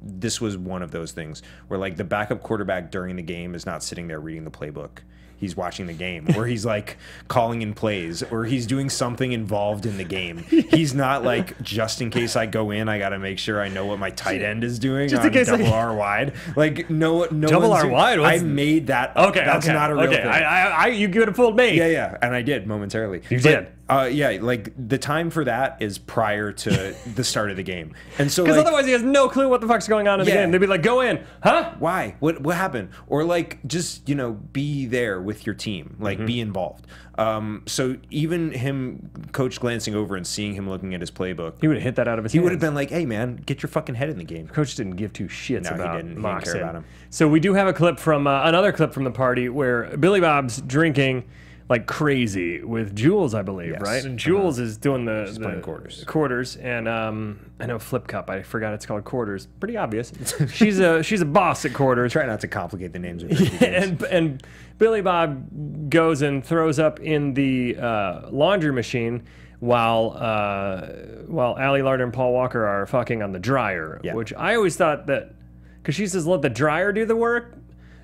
this was one of those things where, like, the backup quarterback during the game is not sitting there reading the playbook. He's watching the game, or he's, like, calling in plays, or he's doing something involved in the game. He's not, like, just in case I go in, I got to make sure I know what my tight end is doing just on in case double I... R wide. Like, no, no double R wide? What's... I made that up. Okay, That's okay, not a real okay. thing. I, I, I, you could have fooled me. Yeah, yeah, and I did momentarily. You but, did. Uh, yeah, like, the time for that is prior to the start of the game. And so, because like, otherwise he has no clue what the fuck's going on in yeah. the game. They'd be like, go in. Huh? Why? What, what happened? Or, like, just, you know, be there with your team, like, mm-hmm. be involved. Um, so even him, coach glancing over and seeing him looking at his playbook, he would have hit that out of his. He hands. would have been like, "Hey, man, get your fucking head in the game." Coach didn't give two shits no, about, he didn't. He didn't care about him. So we do have a clip from uh, another clip from the party where Billy Bob's drinking like crazy with Jules, I believe, yes. right? And Jules uh, is doing the, the quarters, quarters, and um, I know Flip Cup. I forgot it's called quarters. Pretty obvious. she's a she's a boss at quarters. Try not to complicate the names. Of yeah, and and Billy Bob goes and throws up in the uh, laundry machine while uh, while Ali Larter and Paul Walker are fucking on the dryer, yeah. which I always thought that because she says let the dryer do the work.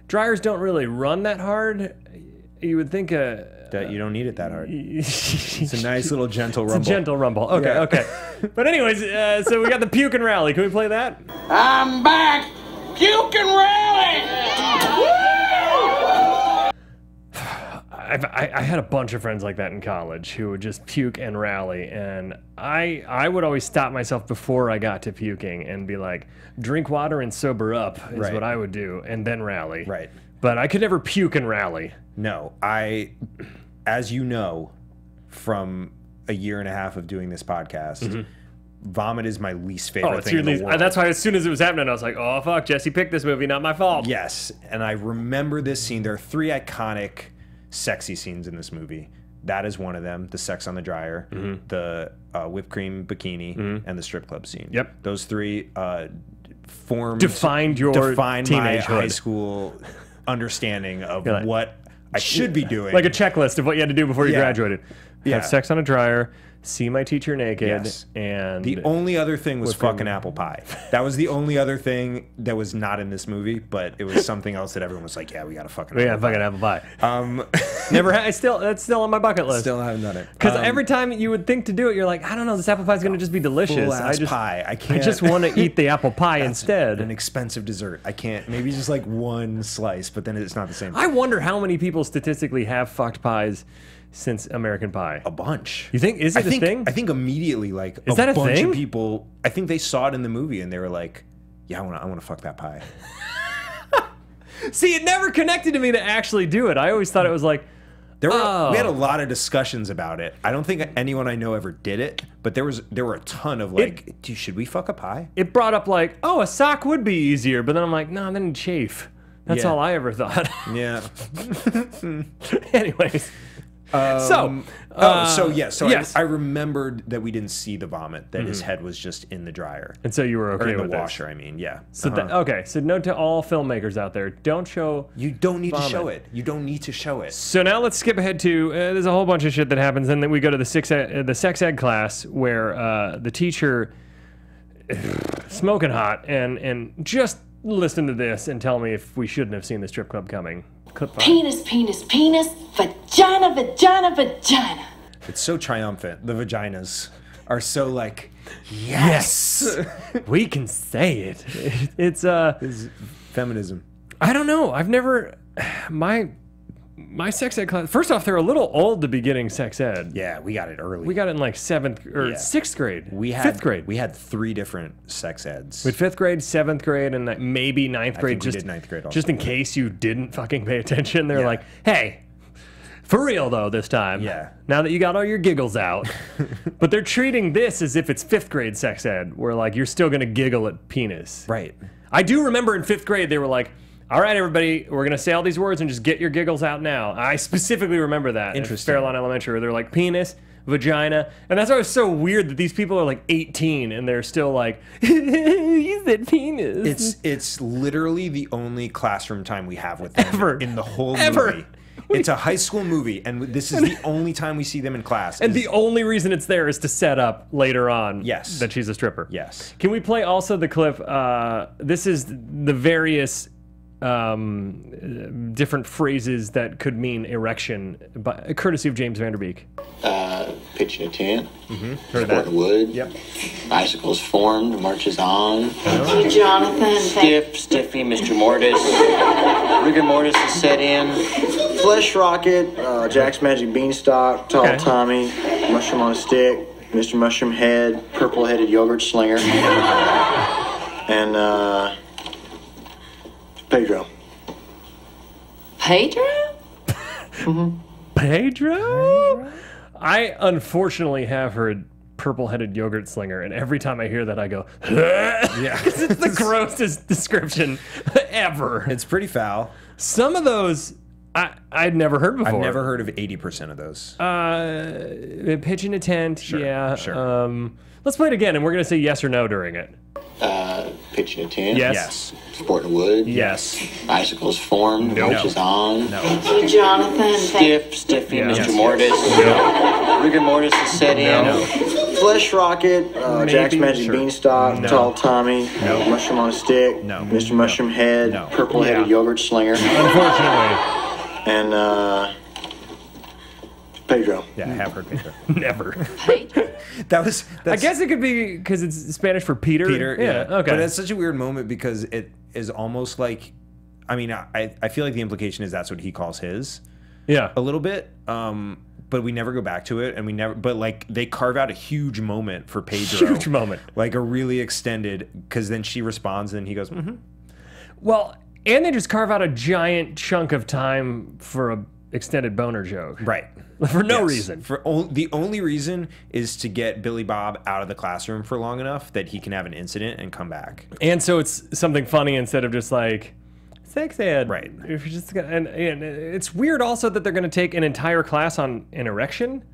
Dryers don't really run that hard. You would think a, that you don't need it that hard. It's a nice little gentle rumble. It's a gentle rumble. Okay, yeah. okay. But anyways, uh, so we got the puke and rally. Can we play that? I'm back. Puke and rally. Yeah. Woo! I've, I, I had a bunch of friends like that in college who would just puke and rally, and I I would always stop myself before I got to puking and be like, drink water and sober up is right. what I would do, and then rally. Right. But I could never puke and rally. No, I, as you know, from a year and a half of doing this podcast, mm-hmm. vomit is my least favorite oh, thing in least, the world. That's why as soon as it was happening, I was like, oh, fuck, Jesse picked this movie, not my fault. Yes, and I remember this scene. There are three iconic sexy scenes in this movie. That is one of them, the sex on the dryer, mm-hmm. the uh, whipped cream bikini, mm-hmm. and the strip club scene. Yep. Those three uh, formed... Defined your defined my high school... understanding of like, what I should be doing. Like a checklist of what you had to do before you yeah. graduated. Yeah. Have sex on a dryer, see my teacher naked, yes. and... The only other thing was fucking him. apple pie. That was the only other thing that was not in this movie, but it was something else that everyone was like, yeah, we gotta fucking... We gotta fucking apple pie. Um, Never had... Still, that's still on my bucket list. Still haven't done it. Because um, every time you would think to do it, you're like, I don't know, this apple pie's gonna just be delicious. I just, pie. I can't... I just want to eat the apple pie instead. An expensive dessert. I can't... Maybe just like one slice, but then it's not the same thing. I wonder how many people statistically have fucked pies since American Pie. A bunch. You think is it I a think, thing? I think immediately like is a that a bunch thing? of people I think they saw it in the movie and they were like, yeah, I wanna I wanna fuck that pie. See, it never connected to me to actually do it. I always thought it was like there were oh. we had a lot of discussions about it. I don't think anyone I know ever did it, but there was there were a ton of like it, should we fuck a pie? It brought up like, oh, a sock would be easier, but then I'm like, no, then it'd chafe. That's yeah. all I ever thought. Yeah. Anyways. Um, so, uh, oh, so yeah, so yes. I, I remembered that we didn't see the vomit; that mm-hmm. his head was just in the dryer, and so you were okay or in with the washer. This. I mean, yeah. So uh-huh. that, okay, so note to all filmmakers out there: don't show. You don't need vomit. to show it. You don't need to show it. So now let's skip ahead to uh, there's a whole bunch of shit that happens, and then we go to the six ed, uh, the sex ed class where uh, the teacher smoking hot and and just listen to this and tell me if we shouldn't have seen the strip club coming. Penis, penis, penis, vagina, vagina, vagina. It's so triumphant. The vaginas are so like, yes, yes. we can say it. It's uh, it's feminism. I don't know. I've never my my sex ed class. First off, they're a little old to be getting sex ed. Yeah, we got it early. We got it in like seventh or yeah. sixth grade. We had fifth grade. We had three different sex eds. With fifth grade, seventh grade, and maybe ninth grade. I think just we did ninth grade. Also. Just in case you didn't fucking pay attention, they're yeah. like, hey. For real, though, this time. Yeah. Now that you got all your giggles out. But they're treating this as if it's fifth grade sex ed, where, like, you're still going to giggle at penis. Right. I do remember in fifth grade, they were like, all right, everybody, we're going to say all these words and just get your giggles out now. I specifically remember that. Interesting. At Fairlawn Elementary, where they're like, penis, vagina. And that's why it's so weird that these people are, like, eighteen, and they're still like, you said penis. It's, it's literally the only classroom time we have with them. Ever. In the whole Ever. Movie. It's a high school movie, and this is the only time we see them in class. And the only reason it's there is to set up later on yes. that she's a stripper. Yes. Can we play also the clip? Uh, this is the various um, different phrases that could mean erection, by, courtesy of James Van Der Beek. Uh, pitching a tent. Mm-hmm. Heard that. Wood. Yep. Bicycles formed, marches on. Thank you, Jonathan. Stiff, stiffy, Mister Mortis. Rigor mortis is set in. Flesh Rocket, uh, Jack's Magic Beanstalk, Tall okay. Tommy, Mushroom on a Stick, Mister Mushroom Head, Purple Headed Yogurt Slinger, and uh, Pedro. Pedro? Mm-hmm. Pedro? I unfortunately have heard Purple Headed Yogurt Slinger, and every time I hear that, I go, yeah, because it's the grossest description ever. It's pretty foul. Some of those. I, I'd never heard before. I've never heard of eighty percent of those. Uh, pitch in a tent, sure, yeah. Sure. Um, let's play it again, and we're going to say yes or no during it. Uh, pitch in a tent. Yes. yes. Sporting wood. Yes. Bicycles formed. No. Marches on. No. Thank you, Jonathan. Stiff, stiffy, yeah. Mister Yes. Mortis. No. Rigor mortis is set no. in. No. Flesh Rocket, uh, Jack's Magic sure. Beanstalk, no. Tall Tommy, no. Mushroom on a Stick, no. Mister Mushroom no. Head, no. Purple Headed yeah. Yogurt Slinger. Unfortunately. And uh, Pedro. Yeah, I have heard Pedro. Never. that was. That's, I guess it could be because it's Spanish for Peter. Peter. Yeah. yeah. Okay. But it's such a weird moment because it is almost like, I mean, I I feel like the implication is that's what he calls his. Yeah. A little bit. Um. But we never go back to it, and we never. But like they carve out a huge moment for Pedro. Huge moment. Like a really extended, because then she responds, and he goes, mm-hmm. Well. And they just carve out a giant chunk of time for a extended boner joke. Right. For no yes. reason. For o the only reason is to get Billy Bob out of the classroom for long enough that he can have an incident and come back. And so it's something funny instead of just like, sex ed. Right. If you're just gonna, and, and it's weird also that they're going to take an entire class on an erection.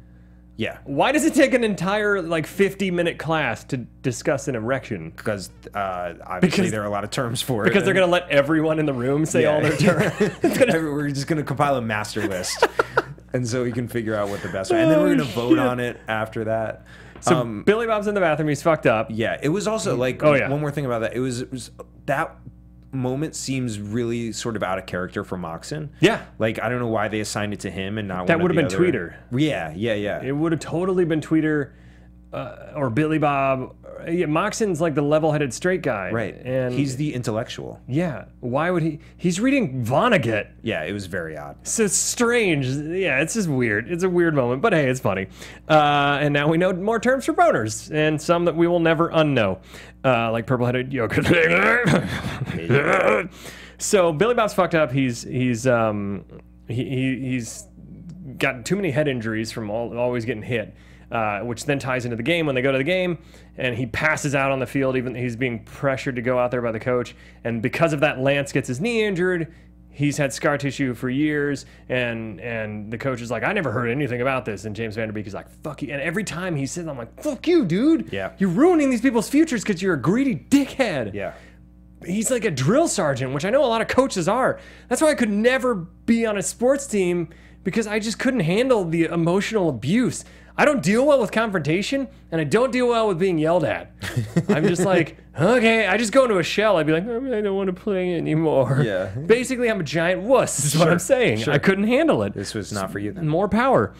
Yeah. Why does it take an entire like fifty minute class to discuss an erection? Because uh, obviously because, there are a lot of terms for it. Because they're going to let everyone in the room say yeah. all their terms. It's gonna, we're just going to compile a master list, and so we can figure out what the best one. And then we're going to vote shit. on it after that. So um, Billy Bob's in the bathroom. He's fucked up. Yeah. It was also like oh, yeah. one more thing about that. It was, it was that. moment seems really sort of out of character for Moxon. Yeah. Like, I don't know why they assigned it to him and not that would have been other. Tweeter. Yeah, yeah, yeah. It would have totally been Tweeter uh, or Billy Bob. Yeah, Moxon's like the level-headed straight guy. Right. And he's the intellectual. Yeah. Why would he? He's reading Vonnegut. Yeah, it was very odd. So strange. Yeah, it's just weird. It's a weird moment, but hey, it's funny. Uh, and now we know more terms for boners and some that we will never unknow. Uh, like purple-headed yogurt. So Billy Bob's fucked up. He's he's um he, he he's got too many head injuries from all, always getting hit, uh, which then ties into the game when they go to the game, and he passes out on the field. Even he's being pressured to go out there by the coach, and because of that, Lance gets his knee injured. He's had scar tissue for years, and and the coach is like, I never heard anything about this. And James Van Der Beek is like, fuck you. And every time he says, I'm like, fuck you, dude. Yeah. You're ruining these people's futures because you're a greedy dickhead. Yeah. He's like a drill sergeant, which I know a lot of coaches are. That's why I could never be on a sports team, because I just couldn't handle the emotional abuse. I don't deal well with confrontation, and I don't deal well with being yelled at. I'm just like, okay, I just go into a shell. I'd be like, oh, I don't want to play anymore. Yeah. Basically, I'm a giant wuss is sure, what I'm saying. Sure. I couldn't handle it. This was not for you then. More power.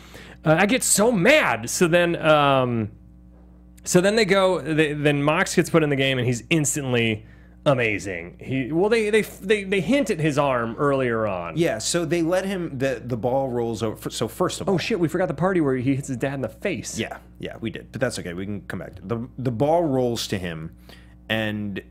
Uh, I get so mad. So then um, so then they go, they, then Mox gets put in the game, and he's instantly amazing. He well, they they they they hint at his arm earlier on. Yeah, so they let him. the The ball rolls over. So first of all, oh shit, we forgot the party where he hits his dad in the face. Yeah, yeah, we did, but that's okay. We can come back to it. the The ball rolls to him, and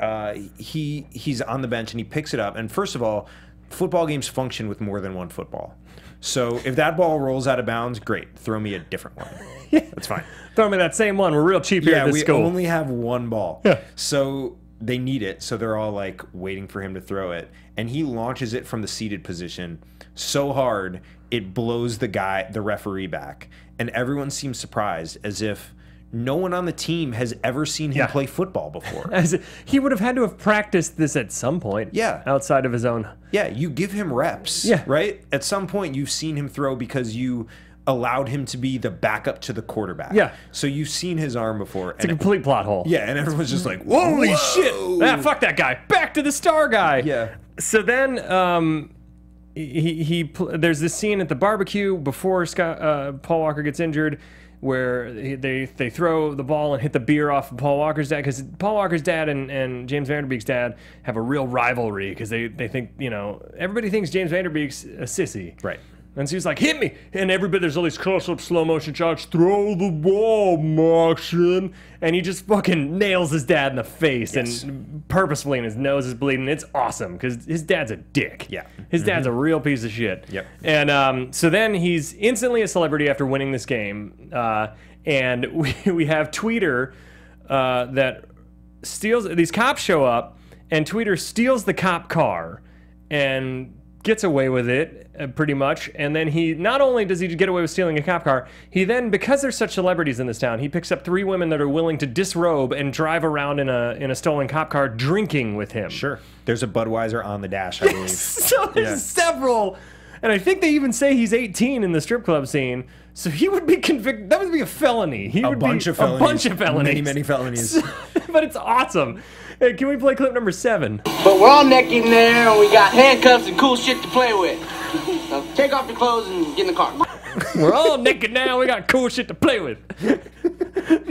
uh, he he's on the bench and he picks it up. And first of all, football games function with more than one football. So if that ball rolls out of bounds, great. Throw me a different one. Yeah. That's fine. Throw me that same one. We're real cheap here yeah, at this school. Yeah, we only have one ball. Yeah. So they need it, so they're all like waiting for him to throw it, and he launches it from the seated position so hard it blows the guy, the referee, back, and everyone seems surprised, as if no one on the team has ever seen him yeah. play football before. As he would have had to have practiced this at some point. Yeah. Outside of his own. Yeah, you give him reps. Yeah. Right? At some point, you've seen him throw because you allowed him to be the backup to the quarterback. Yeah. So you've seen his arm before. It's and a complete it, plot hole. Yeah, and everyone's just like, holy Whoa. shit. Ah, fuck that guy. Back to the star guy. Yeah. So then um, he, he there's this scene at the barbecue before Scott, uh, Paul Walker gets injured, where they they throw the ball and hit the beer off of Paul Walker's dad, because Paul Walker's dad and, and James Van Der Beek's dad have a real rivalry, because they, they think, you know, everybody thinks James Van Der Beek's a sissy. Right. And so he's like, hit me! And everybody, there's all these close-up, slow-motion shots, throw the ball, Martian! And he just fucking nails his dad in the face, yes. and purposefully, and his nose is bleeding. It's awesome, because his dad's a dick. Yeah. His mm-hmm. dad's a real piece of shit. Yep. And um, so then he's instantly a celebrity after winning this game, uh, and we, we have Tweeter uh, that steals... These cops show up, and Tweeter steals the cop car, and gets away with it, uh, pretty much, and then he, not only does he get away with stealing a cop car, he then, because there's such celebrities in this town, he picks up three women that are willing to disrobe and drive around in a in a stolen cop car drinking with him. Sure. There's a Budweiser on the dash, I believe. So there's yeah. several, and I think they even say he's eighteen in the strip club scene, so he would be convicted, that would be a felony. He a would bunch be of felonies. A bunch of felonies. Many, many felonies. So, but it's awesome. Hey, can we play clip number seven? But we're all naked in there, and we got handcuffs and cool shit to play with. So take off your clothes and get in the car. We're all naked now, we got cool shit to play with. And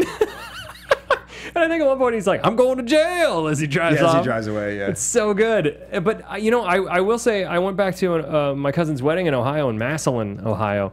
I think at one point he's like, I'm going to jail, as he drives yeah, off. As he drives away, yeah. It's so good. But, you know, I, I will say, I went back to uh, my cousin's wedding in Ohio, in Massillon, Ohio,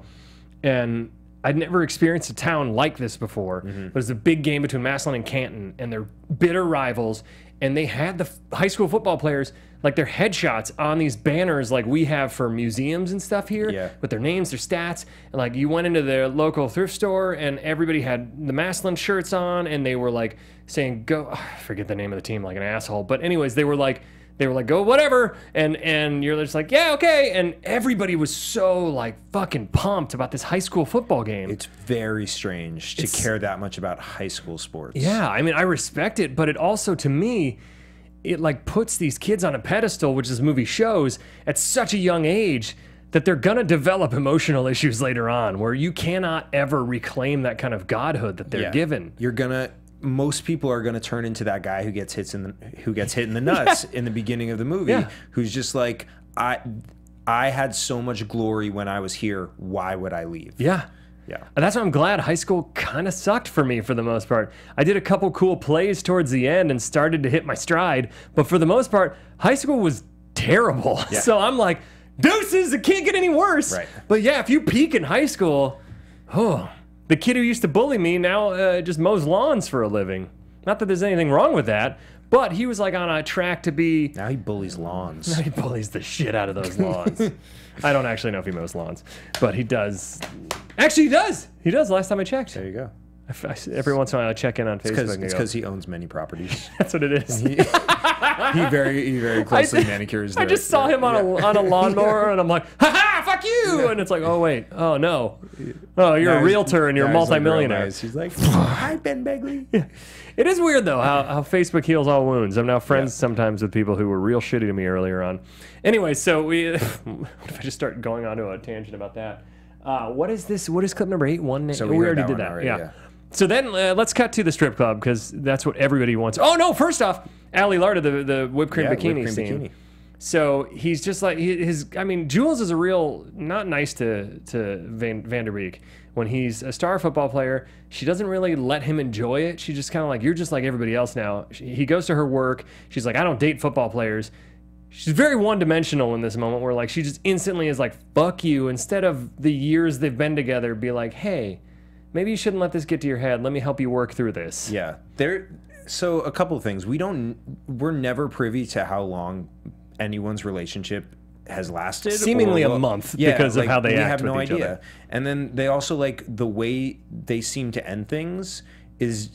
and I'd never experienced a town like this before. Mm-hmm. But it was a big game between Massillon and Canton, and they're bitter rivals. And they had the f high school football players, like their headshots on these banners, like we have for museums and stuff here, yeah. with their names, their stats. And like you went into their local thrift store, and everybody had the Massillon shirts on, and they were like saying, "Go," I forget the name of the team, like an asshole. But anyways, they were like, they were like, "Go whatever," and and you're just like, "Yeah, okay." And everybody was so like fucking pumped about this high school football game. It's very strange to it's, care that much about high school sports. Yeah, I mean, I respect it, but it also, to me, it like puts these kids on a pedestal, which this movie shows, at such a young age that they're gonna develop emotional issues later on, where you cannot ever reclaim that kind of godhood that they're yeah. given. You're gonna. Most people are going to turn into that guy who gets hits in the who gets hit in the nuts yeah. in the beginning of the movie, yeah. who's just like, I I had so much glory when I was here, why would I leave? Yeah. Yeah. And that's why I'm glad high school kind of sucked for me for the most part. I did a couple cool plays towards the end and started to hit my stride, but for the most part, high school was terrible. Yeah. So I'm like, deuces, it can't get any worse. Right. But yeah, if you peak in high school, oh. The kid who used to bully me now uh, just mows lawns for a living. Not that there's anything wrong with that, but he was like on a track to be... Now he bullies lawns. Now he bullies the shit out of those lawns. I don't actually know if he mows lawns, but he does. Actually, he does. He does, last time I checked. There you go. I, I, every once in a while I check in on it's Facebook. It's because he owns many properties. That's what it is. He, he, very, he very closely I, manicures. I just saw yeah, him on, yeah. a, on a lawnmower, yeah. and I'm like, ha-ha! Fuck you! And it's like, oh wait, oh no, oh you're now a realtor and you're a multi-millionaire. She's like, hi Ben Begley. Yeah. It is weird though how, how Facebook heals all wounds. I'm now friends yeah. sometimes with people who were real shitty to me earlier on. Anyway, so we, if I just start going on to a tangent about that, uh, what is this? What is clip number eight? One. So we, we already that did that. Already, yeah. yeah. So then uh, let's cut to the strip club because that's what everybody wants. Oh no! First off, Ali Larter, the the whipped cream yeah, bikini whipped cream scene. Bikini. So he's just like his. I mean, Jules is a real not nice to to Van, Van Der Beek. When he's a star football player, she doesn't really let him enjoy it. She just kind of like, you're just like everybody else now. She, he goes to her work. She's like, I don't date football players. She's very one-dimensional in this moment where like she just instantly is like, fuck you. Instead of the years they've been together, be like, hey, maybe you shouldn't let this get to your head. Let me help you work through this. Yeah. There. So a couple of things. We don't. We're never privy to how long anyone's relationship has lasted, seemingly or, a month yeah, because like, of how they act have no with each idea. Other. And then they also like the way they seem to end things is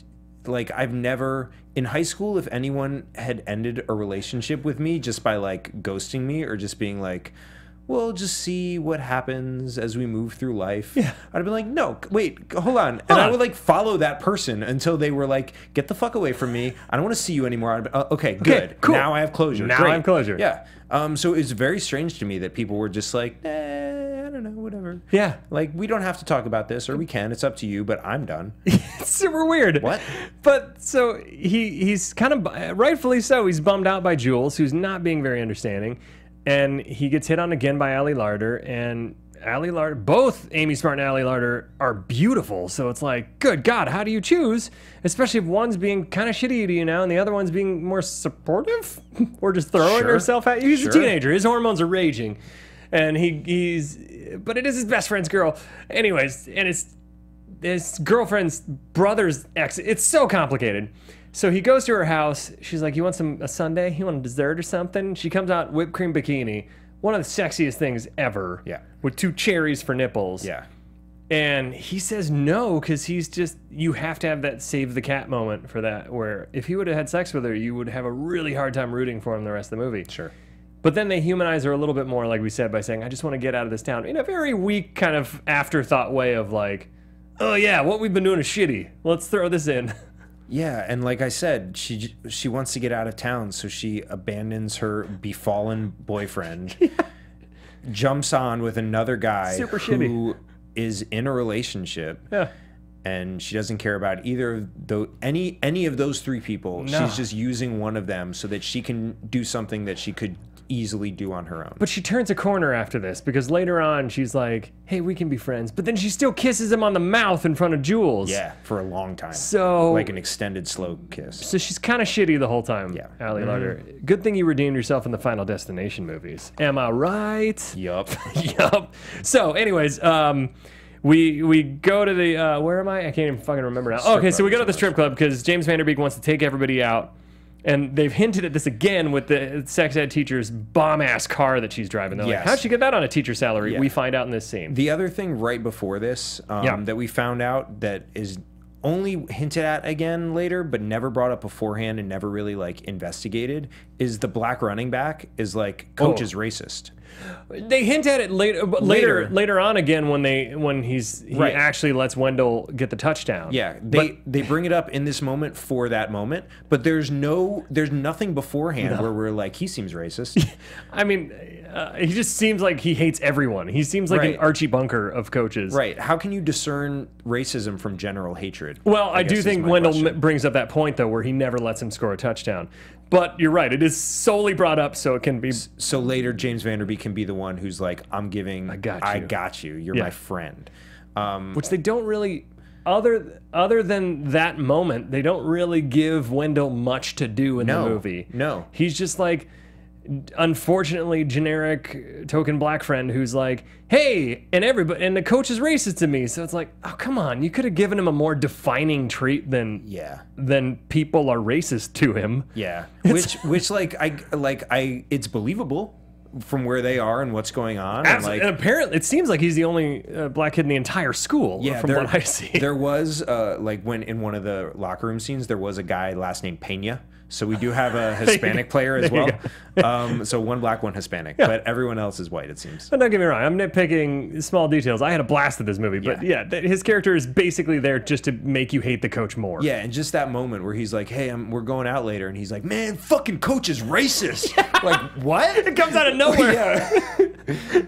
like I've never in high school if anyone had ended a relationship with me just by like ghosting me or just being like, well, just see what happens as we move through life. Yeah. I'd be like, no, wait, hold on. And huh. I would like follow that person until they were like, get the fuck away from me. I don't want to see you anymore. I'd be, uh, okay, good. Okay, cool. Now I have closure. Now Great. I have closure. Yeah. Um, so it's very strange to me that people were just like, eh, I don't know, whatever. Yeah. Like, we don't have to talk about this, or we can. It's up to you, but I'm done. It's super weird. What? But so he he's kind of, rightfully so, he's bummed out by Jules, who's not being very understanding. And he gets hit on again by Ali Larter, and Ali Larter, both Amy Smart and Ali Larter are beautiful. So it's like, good God, how do you choose? Especially if one's being kind of shitty to you now and the other one's being more supportive or just throwing sure. herself at you. He's sure. a teenager. His hormones are raging. And he, he's, but it is his best friend's girl. Anyways, and it's his girlfriend's brother's ex. It's so complicated. So he goes to her house. She's like, you want some a sundae? You want a dessert or something? She comes out whipped cream bikini. One of the sexiest things ever. Yeah. With two cherries for nipples. Yeah. And he says no because he's just, you have to have that save the cat moment for that, where if he would have had sex with her, you would have a really hard time rooting for him the rest of the movie. Sure. But then they humanize her a little bit more, like we said, by saying, I just want to get out of this town. In a very weak kind of afterthought way of like, oh yeah, what we've been doing is shitty. Let's throw this in. Yeah, and like I said, she she wants to get out of town, so she abandons her befallen boyfriend, yeah. jumps on with another guy Super who shitty. is in a relationship, yeah. and she doesn't care about either of the, any any of those three people. No. She's just using one of them so that she can do something that she could easily do on her own. But she turns a corner after this, because later on she's like, hey, we can be friends, but then she still kisses him on the mouth in front of Jules. Yeah, for a long time. So like an extended slow kiss. So she's kind of shitty the whole time. Yeah. Ali Larter. Mm-hmm. Good thing you redeemed yourself in the Final Destination movies. Am I right? Yup. Yup. So anyways, um We we go to the uh where am I? I can't even fucking remember now. Strip okay, so we go to the strip club because James Van Der Beek wants to take everybody out. And they've hinted at this again with the sex ed teacher's bomb-ass car that she's driving. They're yes. like, how'd she get that on a teacher's salary? Yeah. We find out in this scene. The other thing right before this um, yeah. that we found out that is only hinted at again later, but never brought up beforehand and never really like investigated, is the black running back is like, coach oh. is racist. They hint at it later, but later, later, later on again when they when he's he right. actually lets Wendell get the touchdown. Yeah, they but, they bring it up in this moment for that moment, but there's no there's nothing beforehand no. where we're like, he seems racist. I mean, uh, he just seems like he hates everyone. He seems like right. an Archie Bunker of coaches. Right? How can you discern racism from general hatred? Well, I, I do think Wendell question. brings up that point, though, where he never lets him score a touchdown. But you're right. It is solely brought up so it can be... So later, James Van Der Beek can be the one who's like, I'm giving... I got you. I got you. You're yeah. my friend. Um, Which they don't really... Other other than that moment, they don't really give Wendell much to do in no, the movie. No. He's just like... unfortunately generic token black friend who's like, hey, and everybody and the coach is racist to me. So it's like, oh, come on, you could have given him a more defining trait than yeah than people are racist to him. Yeah, it's which which like I like I it's believable from where they are and what's going on. Absolutely. And, like, and apparently it seems like he's the only uh, black kid in the entire school. Yeah, from there, what I see there was uh like when in one of the locker room scenes there was a guy last named Pena. So we do have a Hispanic player as well. Um, so one black, one Hispanic, yeah. but everyone else is white, it seems. But don't get me wrong, I'm nitpicking small details. I had a blast at this movie, but yeah, yeah his character is basically there just to make you hate the coach more. Yeah, and just that moment where he's like, hey, I'm, we're going out later, and he's like, man, fucking coach is racist. Yeah. Like, what? It comes out of nowhere. Yeah.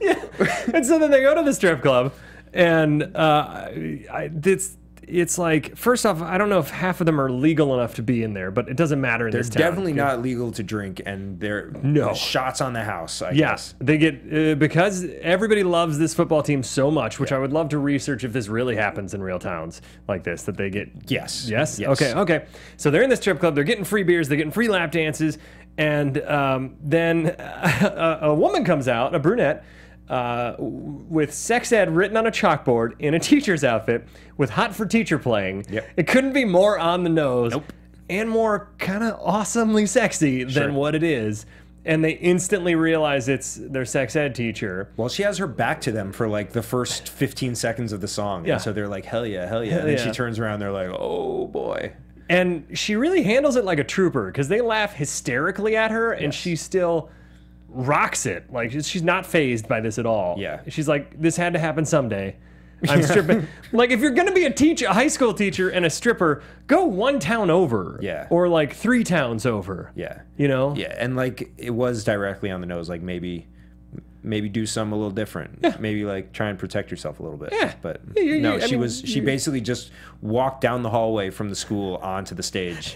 yeah. And so then they go to the strip club, and uh, I, it's... it's like, first off, I don't know if half of them are legal enough to be in there, but it doesn't matter in they're this town. They're definitely dude. not legal to drink, and they're no. shots on the house, I yeah, guess. They get, uh, because everybody loves this football team so much, which yeah. I would love to research if this really happens in real towns like this, that they get... Yes. Yes? Yes. Okay, okay. So they're in this strip club, they're getting free beers, they're getting free lap dances, and um, then a, a woman comes out, a brunette, Uh, with sex ed written on a chalkboard in a teacher's outfit with Hot for Teacher playing. Yep. It couldn't be more on the nose nope. and more kind of awesomely sexy sure. than what it is. And they instantly realize it's their sex ed teacher. Well, she has her back to them for like the first fifteen seconds of the song. Yeah. And so they're like, hell yeah, hell yeah. Hell and then yeah. she turns around, they're like, oh boy. And she really handles it like a trooper because they laugh hysterically at her yes. and she still... rocks it. Like, she's not phased by this at all. Yeah. She's like, this had to happen someday. I'm yeah. stripping. Like, if you're going to be a teacher, a high school teacher and a stripper, go one town over. Yeah. Or, like, three towns over. Yeah. You know? Yeah, and, like, it was directly on the nose. Like, maybe... maybe do some a little different. Yeah. Maybe like try and protect yourself a little bit. Yeah. But yeah, yeah, no, yeah. she I mean, was she basically just walked down the hallway from the school onto the stage.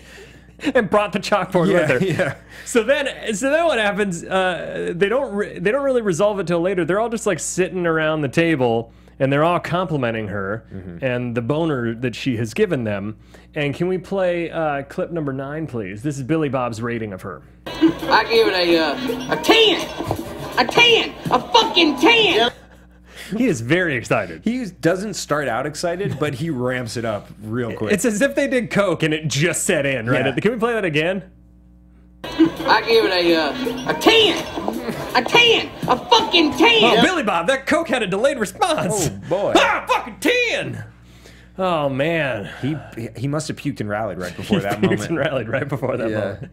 And brought the chalkboard yeah, with her. Yeah. So then, so then what happens? Uh, they don't. Re they don't really resolve it till later. They're all just like sitting around the table, and they're all complimenting her mm-hmm. and the boner that she has given them. And can we play uh, clip number nine, please? This is Billy Bob's rating of her. I give it a uh, a ten, a ten, a fucking ten. Yeah. He is very excited. He doesn't start out excited, but he ramps it up real quick. It's as if they did coke and it just set in, right? Yeah. Can we play that again? I give it a uh, a ten, a ten, a fucking ten. Oh, Billy Bob, that coke had a delayed response. Oh boy, ah, fucking ten. Oh man, he he must have puked and rallied right before he that puked moment. And rallied right before that yeah. moment.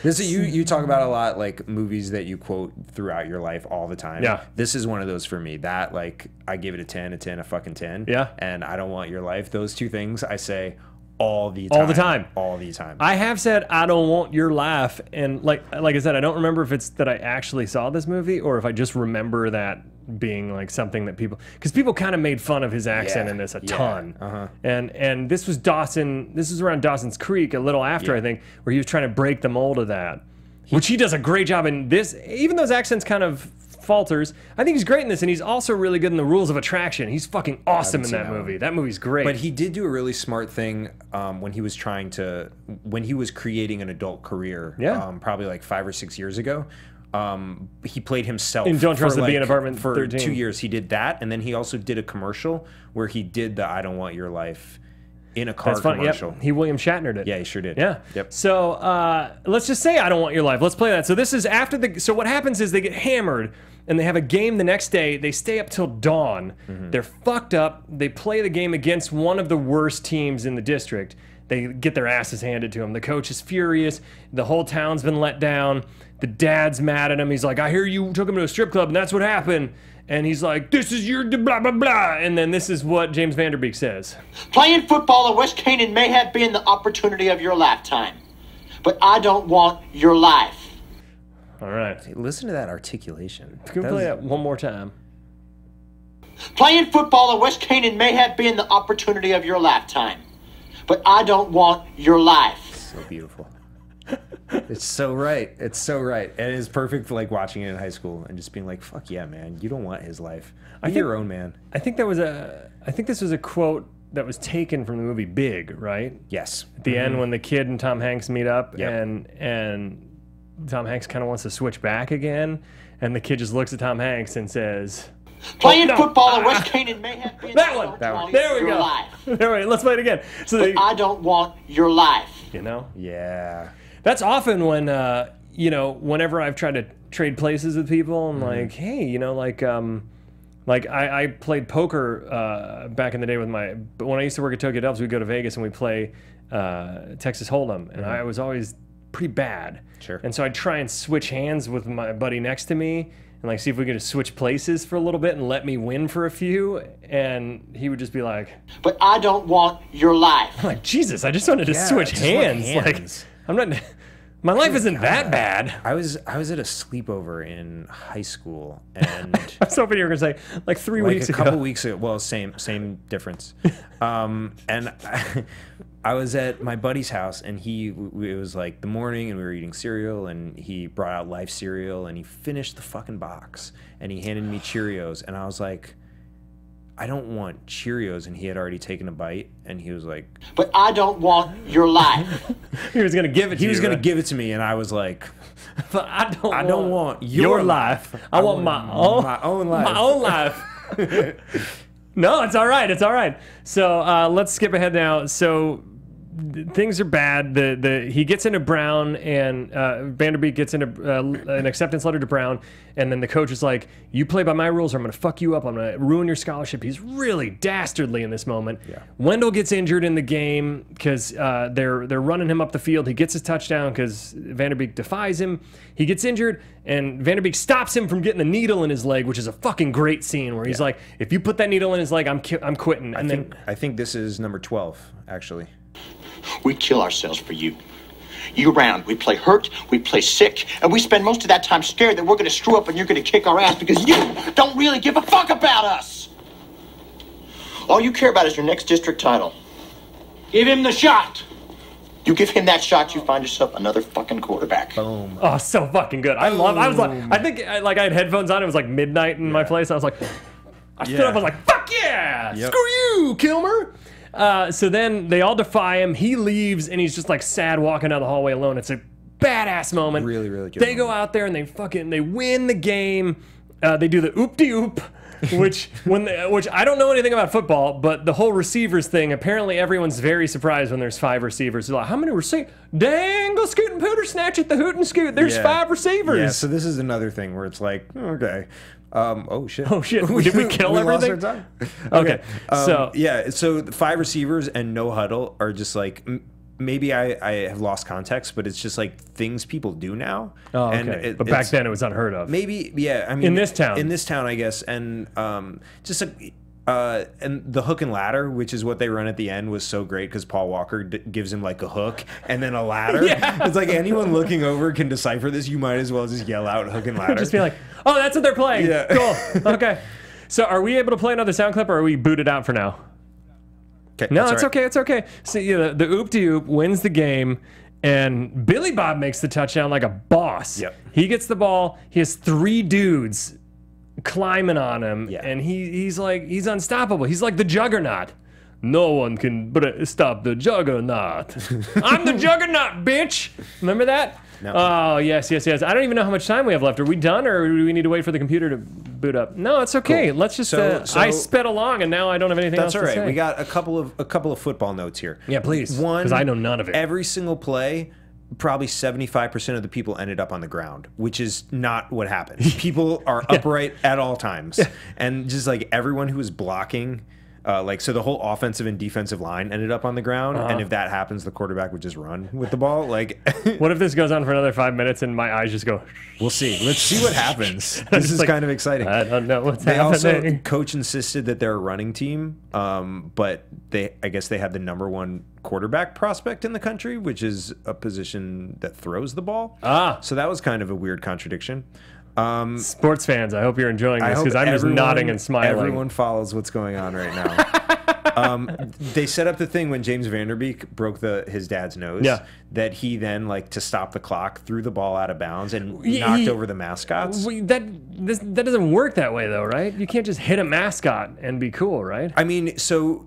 This is, you, you talk about a lot, like, movies that you quote throughout your life all the time. Yeah. This is one of those for me. That, like, I give it a ten, a ten, a fucking ten. Yeah. And I don't want your life. Those two things I say all the time. All the time. All the time. I have said I don't want your life. And, like, like I said, I don't remember if it's that I actually saw this movie or if I just remember that being like something that people, because people kind of made fun of his accent yeah, in this a yeah, ton, uh-huh. and and this was Dawson. This was around Dawson's Creek, a little after yeah. I think, where he was trying to break the mold of that, he, which he does a great job in this. Even those accents kind of falters. I think he's great in this, and he's also really good in The Rules of Attraction. He's fucking awesome in that movie. That movie's great. But he did do a really smart thing um, when he was trying to, when he was creating an adult career. Yeah, um, probably like five or six years ago. Um, he played himself in Don't Trust the Bee in Apartment for two years. He did that, and then he also did a commercial where he did the "I Don't Want Your Life" in a car That's funny. commercial. Yep. He William Shatnered it. Yeah, he sure did. Yeah. Yep. So uh, let's just say "I Don't Want Your Life." Let's play that. So this is after the. So what happens is they get hammered, and they have a game the next day. They stay up till dawn. Mm-hmm. They're fucked up. They play the game against one of the worst teams in the district. They get their asses handed to them. The coach is furious. The whole town's been let down. The dad's mad at him. He's like, I hear you took him to a strip club, and that's what happened. And he's like, this is your blah, blah, blah. And then this is what James Van Der Beek says. Playing football at West Canaan may have been the opportunity of your lifetime, but I don't want your life. All right. Hey, listen to that articulation. Can we play that one more time? Playing football at West Canaan may have been the opportunity of your lifetime, but I don't want your life. So beautiful. It's so right. It's so right. And it's perfect for like watching it in high school and just being like, fuck yeah, man. You don't want his life. Be your own man. I think that was a I think this was a quote that was taken from the movie Big, right? Yes. At the mm-hmm. end when the kid and Tom Hanks meet up yep. and and Tom Hanks kind of wants to switch back again, and the kid just looks at Tom Hanks and says, Playing oh, no. football at ah. West Canaan may have been that one. That one. There we go. Life. There we go. Let's play it again. So they, I don't want your life. You know? Yeah. That's often when uh, you know, whenever I've tried to trade places with people, I'm mm-hmm. like, hey, you know, like, um, like I, I played poker uh, back in the day with my. But when I used to work at Tokyo Dubs, we'd go to Vegas and we'd play uh, Texas Hold'em, and mm-hmm. I was always pretty bad. Sure. And so I'd try and switch hands with my buddy next to me. And like see if we could just switch places for a little bit and let me win for a few, and he would just be like, "But I don't want your life." I'm like, Jesus, I just wanted to yeah, switch hands. hands. Like, I'm not, My life isn't that bad. I was I was at a sleepover in high school, and I was hoping you were gonna say like three like weeks ago. A couple ago. weeks ago. Well, same same difference. um, and I, I was at my buddy's house, and he it was like the morning, and we were eating cereal, and he brought out Life cereal, and he finished the fucking box, and he handed me Cheerios, and I was like, I don't want Cheerios, and he had already taken a bite, and he was like, but I don't want your life. He was gonna give it to me. He you, was gonna right? give it to me, and I was like, but I don't I want don't want your life. life. I, I want, want my own my own life. My own life. No, it's all right, it's all right. So uh let's skip ahead now. So things are bad. The the he gets into Brown, and uh, Van Der Beek gets into uh, an acceptance letter to Brown, and then the coach is like, "You play by my rules, or I'm going to fuck you up. I'm going to ruin your scholarship." He's really dastardly in this moment. Yeah. Wendell gets injured in the game because uh, they're they're running him up the field. He gets his touchdown because Van Der Beek defies him. He gets injured, and Van Der Beek stops him from getting the needle in his leg, which is a fucking great scene where he's yeah. like, "If you put that needle in his leg, I'm ki I'm quitting." And I think, then I think this is number twelve actually. We'd kill ourselves for you. Year round, we play hurt, we play sick, and we spend most of that time scared that we're going to screw up and you're going to kick our ass because you don't really give a fuck about us. All you care about is your next district title. Give him the shot. You give him that shot, you find yourself another fucking quarterback. Boom. Oh, so fucking good. I love. I was like, I think I, like I had headphones on. It was like midnight in yeah. my place. I was like, I stood yeah. up. I was like, fuck yeah, yep. screw you, Kilmer. Uh, so then they all defy him. He leaves, and he's just like sad, walking down the hallway alone. It's a badass moment. Really, really good. They moment. go out there and they fucking they win the game. Uh, they do the oop de oop, which when they, which I don't know anything about football, but the whole receivers thing. Apparently, everyone's very surprised when there's five receivers. They're like, how many receivers? Dang, go scoot and pooter snatch at the hoot and scoot. There's yeah. five receivers. Yeah. So this is another thing where it's like, okay. Um, oh shit! Oh shit! Did we kill we everything? Lost our time. Okay, okay. Um, so yeah, so the five receivers and no huddle are just like m maybe I I have lost context, but it's just like things people do now. Oh, and okay. It, but back then it was unheard of. Maybe yeah. I mean, in this town, in this town, I guess, and um, just a. Uh, and the hook and ladder, which is what they run at the end, was so great because Paul Walker d gives him like a hook and then a ladder. Yeah. It's like anyone looking over can decipher this. You might as well just yell out hook and ladder. Just be like, oh, that's what they're playing. Yeah. Cool. Okay. So are we able to play another sound clip, or are we booted out for now? Okay, no, it's right. okay. It's okay. So you know, the oop-de-oop wins the game. And Billy Bob makes the touchdown like a boss. Yep. He gets the ball. He has three dudes climbing on him, yeah. and he he's like he's unstoppable. He's like the Juggernaut. No one can stop the Juggernaut. I'm the Juggernaut, bitch. Remember that? No. Oh yes, yes, yes. I don't even know how much time we have left. Are we done, or do we need to wait for the computer to boot up? No, it's okay. Cool. Let's just. So, uh, so I sped along, and now I don't have anything else to say. That's all right. We got a couple of a couple of football notes here. Yeah, please. One, because I know none of it. Every single play, probably seventy-five percent of the people ended up on the ground, which is not what happened. People are yeah. upright at all times. Yeah. And just like everyone who was blocking, uh, like, so the whole offensive and defensive line ended up on the ground. Uh-huh. And if that happens, the quarterback would just run with the ball. Like, what if this goes on for another five minutes and my eyes just go, we'll see. Let's see what happens. This is like, kind of exciting. I don't know what's they happening. They also, coach insisted that they're a running team, um, but they, I guess they had the number one quarterback prospect in the country, which is a position that throws the ball. Ah, so that was kind of a weird contradiction. Um, Sports fans, I hope you're enjoying this because I'm everyone, just nodding and smiling. Everyone follows what's going on right now. um, they set up the thing when James Van Der Beek broke the his dad's nose. Yeah. That he then, like, to stop the clock, threw the ball out of bounds and he, knocked he, over the mascots. That this, that doesn't work that way though, right? You can't just hit a mascot and be cool, right? I mean, so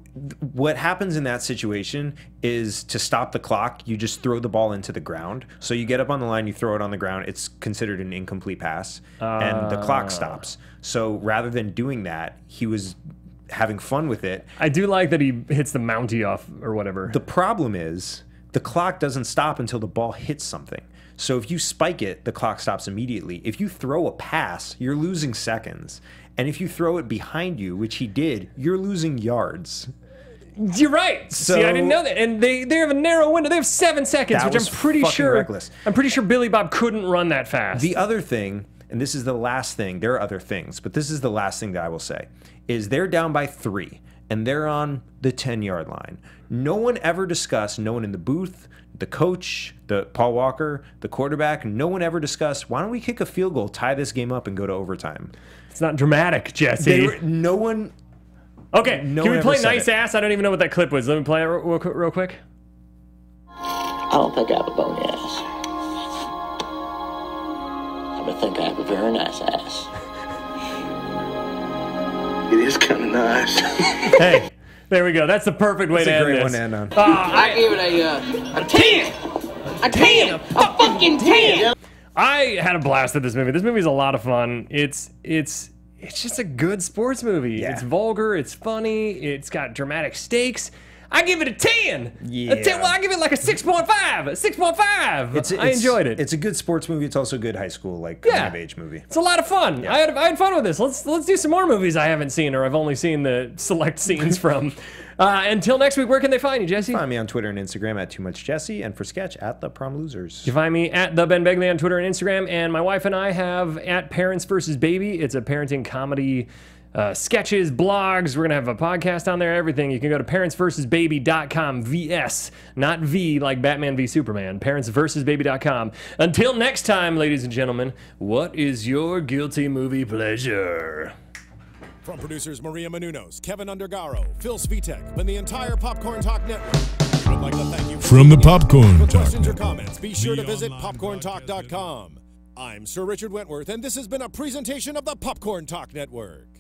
what happens in that situation is to stop the clock, you just throw the ball into the ground. So you get up on the line, you throw it on the ground. It's considered an incomplete pass, uh, and the clock stops. So rather than doing that, he was having fun with it. I do like that he hits the Mountie off or whatever. The problem is the clock doesn't stop until the ball hits something. So if you spike it, the clock stops immediately. If you throw a pass, you're losing seconds. And if you throw it behind you, which he did, you're losing yards. You're right. So, see, I didn't know that. And they, they have a narrow window. They have seven seconds, which I'm pretty sure reckless. I'm pretty sure Billy Bob couldn't run that fast. The other thing, and this is the last thing, there are other things, but this is the last thing that I will say, is they're down by three. and they're on the ten-yard line. No one ever discussed, no one in the booth, the coach, the Paul Walker, the quarterback, no one ever discussed, why don't we kick a field goal, tie this game up, and go to overtime? It's not dramatic, Jesse. They, no one... Okay, no can we play Nice it. Ass? I don't even know what that clip was. Let me play it real, real, real quick. I don't think I have a bone ass. I think I have a very nice ass. It is kind of nice. Hey, there we go. That's the perfect way That's to end this. That's a great one to end on. Uh, I give it a, uh, a ten. A ten. A fucking ten. I had a blast at this movie. This movie's a lot of fun. It's it's it's just a good sports movie. Yeah. It's vulgar. It's funny. It's got dramatic stakes. I give it a ten. Yeah. A ten. Well, I give it like a six point five. A six point five. It's, it's, I enjoyed it. It's a good sports movie. It's also a good high school, like yeah. coming of age movie. It's a lot of fun. Yeah. I had I had fun with this. Let's let's do some more movies I haven't seen or I've only seen the select scenes from. Uh, until next week, where can they find you, Jesse? Find me on Twitter and Instagram at Too Much Jesse, and for sketch at The Prom Losers. You find me at The Ben Begley on Twitter and Instagram, and my wife and I have at Parents versus Baby. It's a parenting comedy. Uh, sketches, blogs, we're gonna have a podcast on there, everything. You can go to parents versus baby dot com, V S, not V like Batman v Superman, parents versus baby dot com. Until next time, ladies and gentlemen, what is your guilty movie pleasure? From producers Maria Menounos, Kevin Undergaro, Phil Svitek, and the entire Popcorn Talk Network. I'd like to thank you From the Popcorn Talk. For questions or comments, be sure to visit popcorn talk dot com. I'm Sir Richard Wentworth, and this has been a presentation of the Popcorn Talk Network.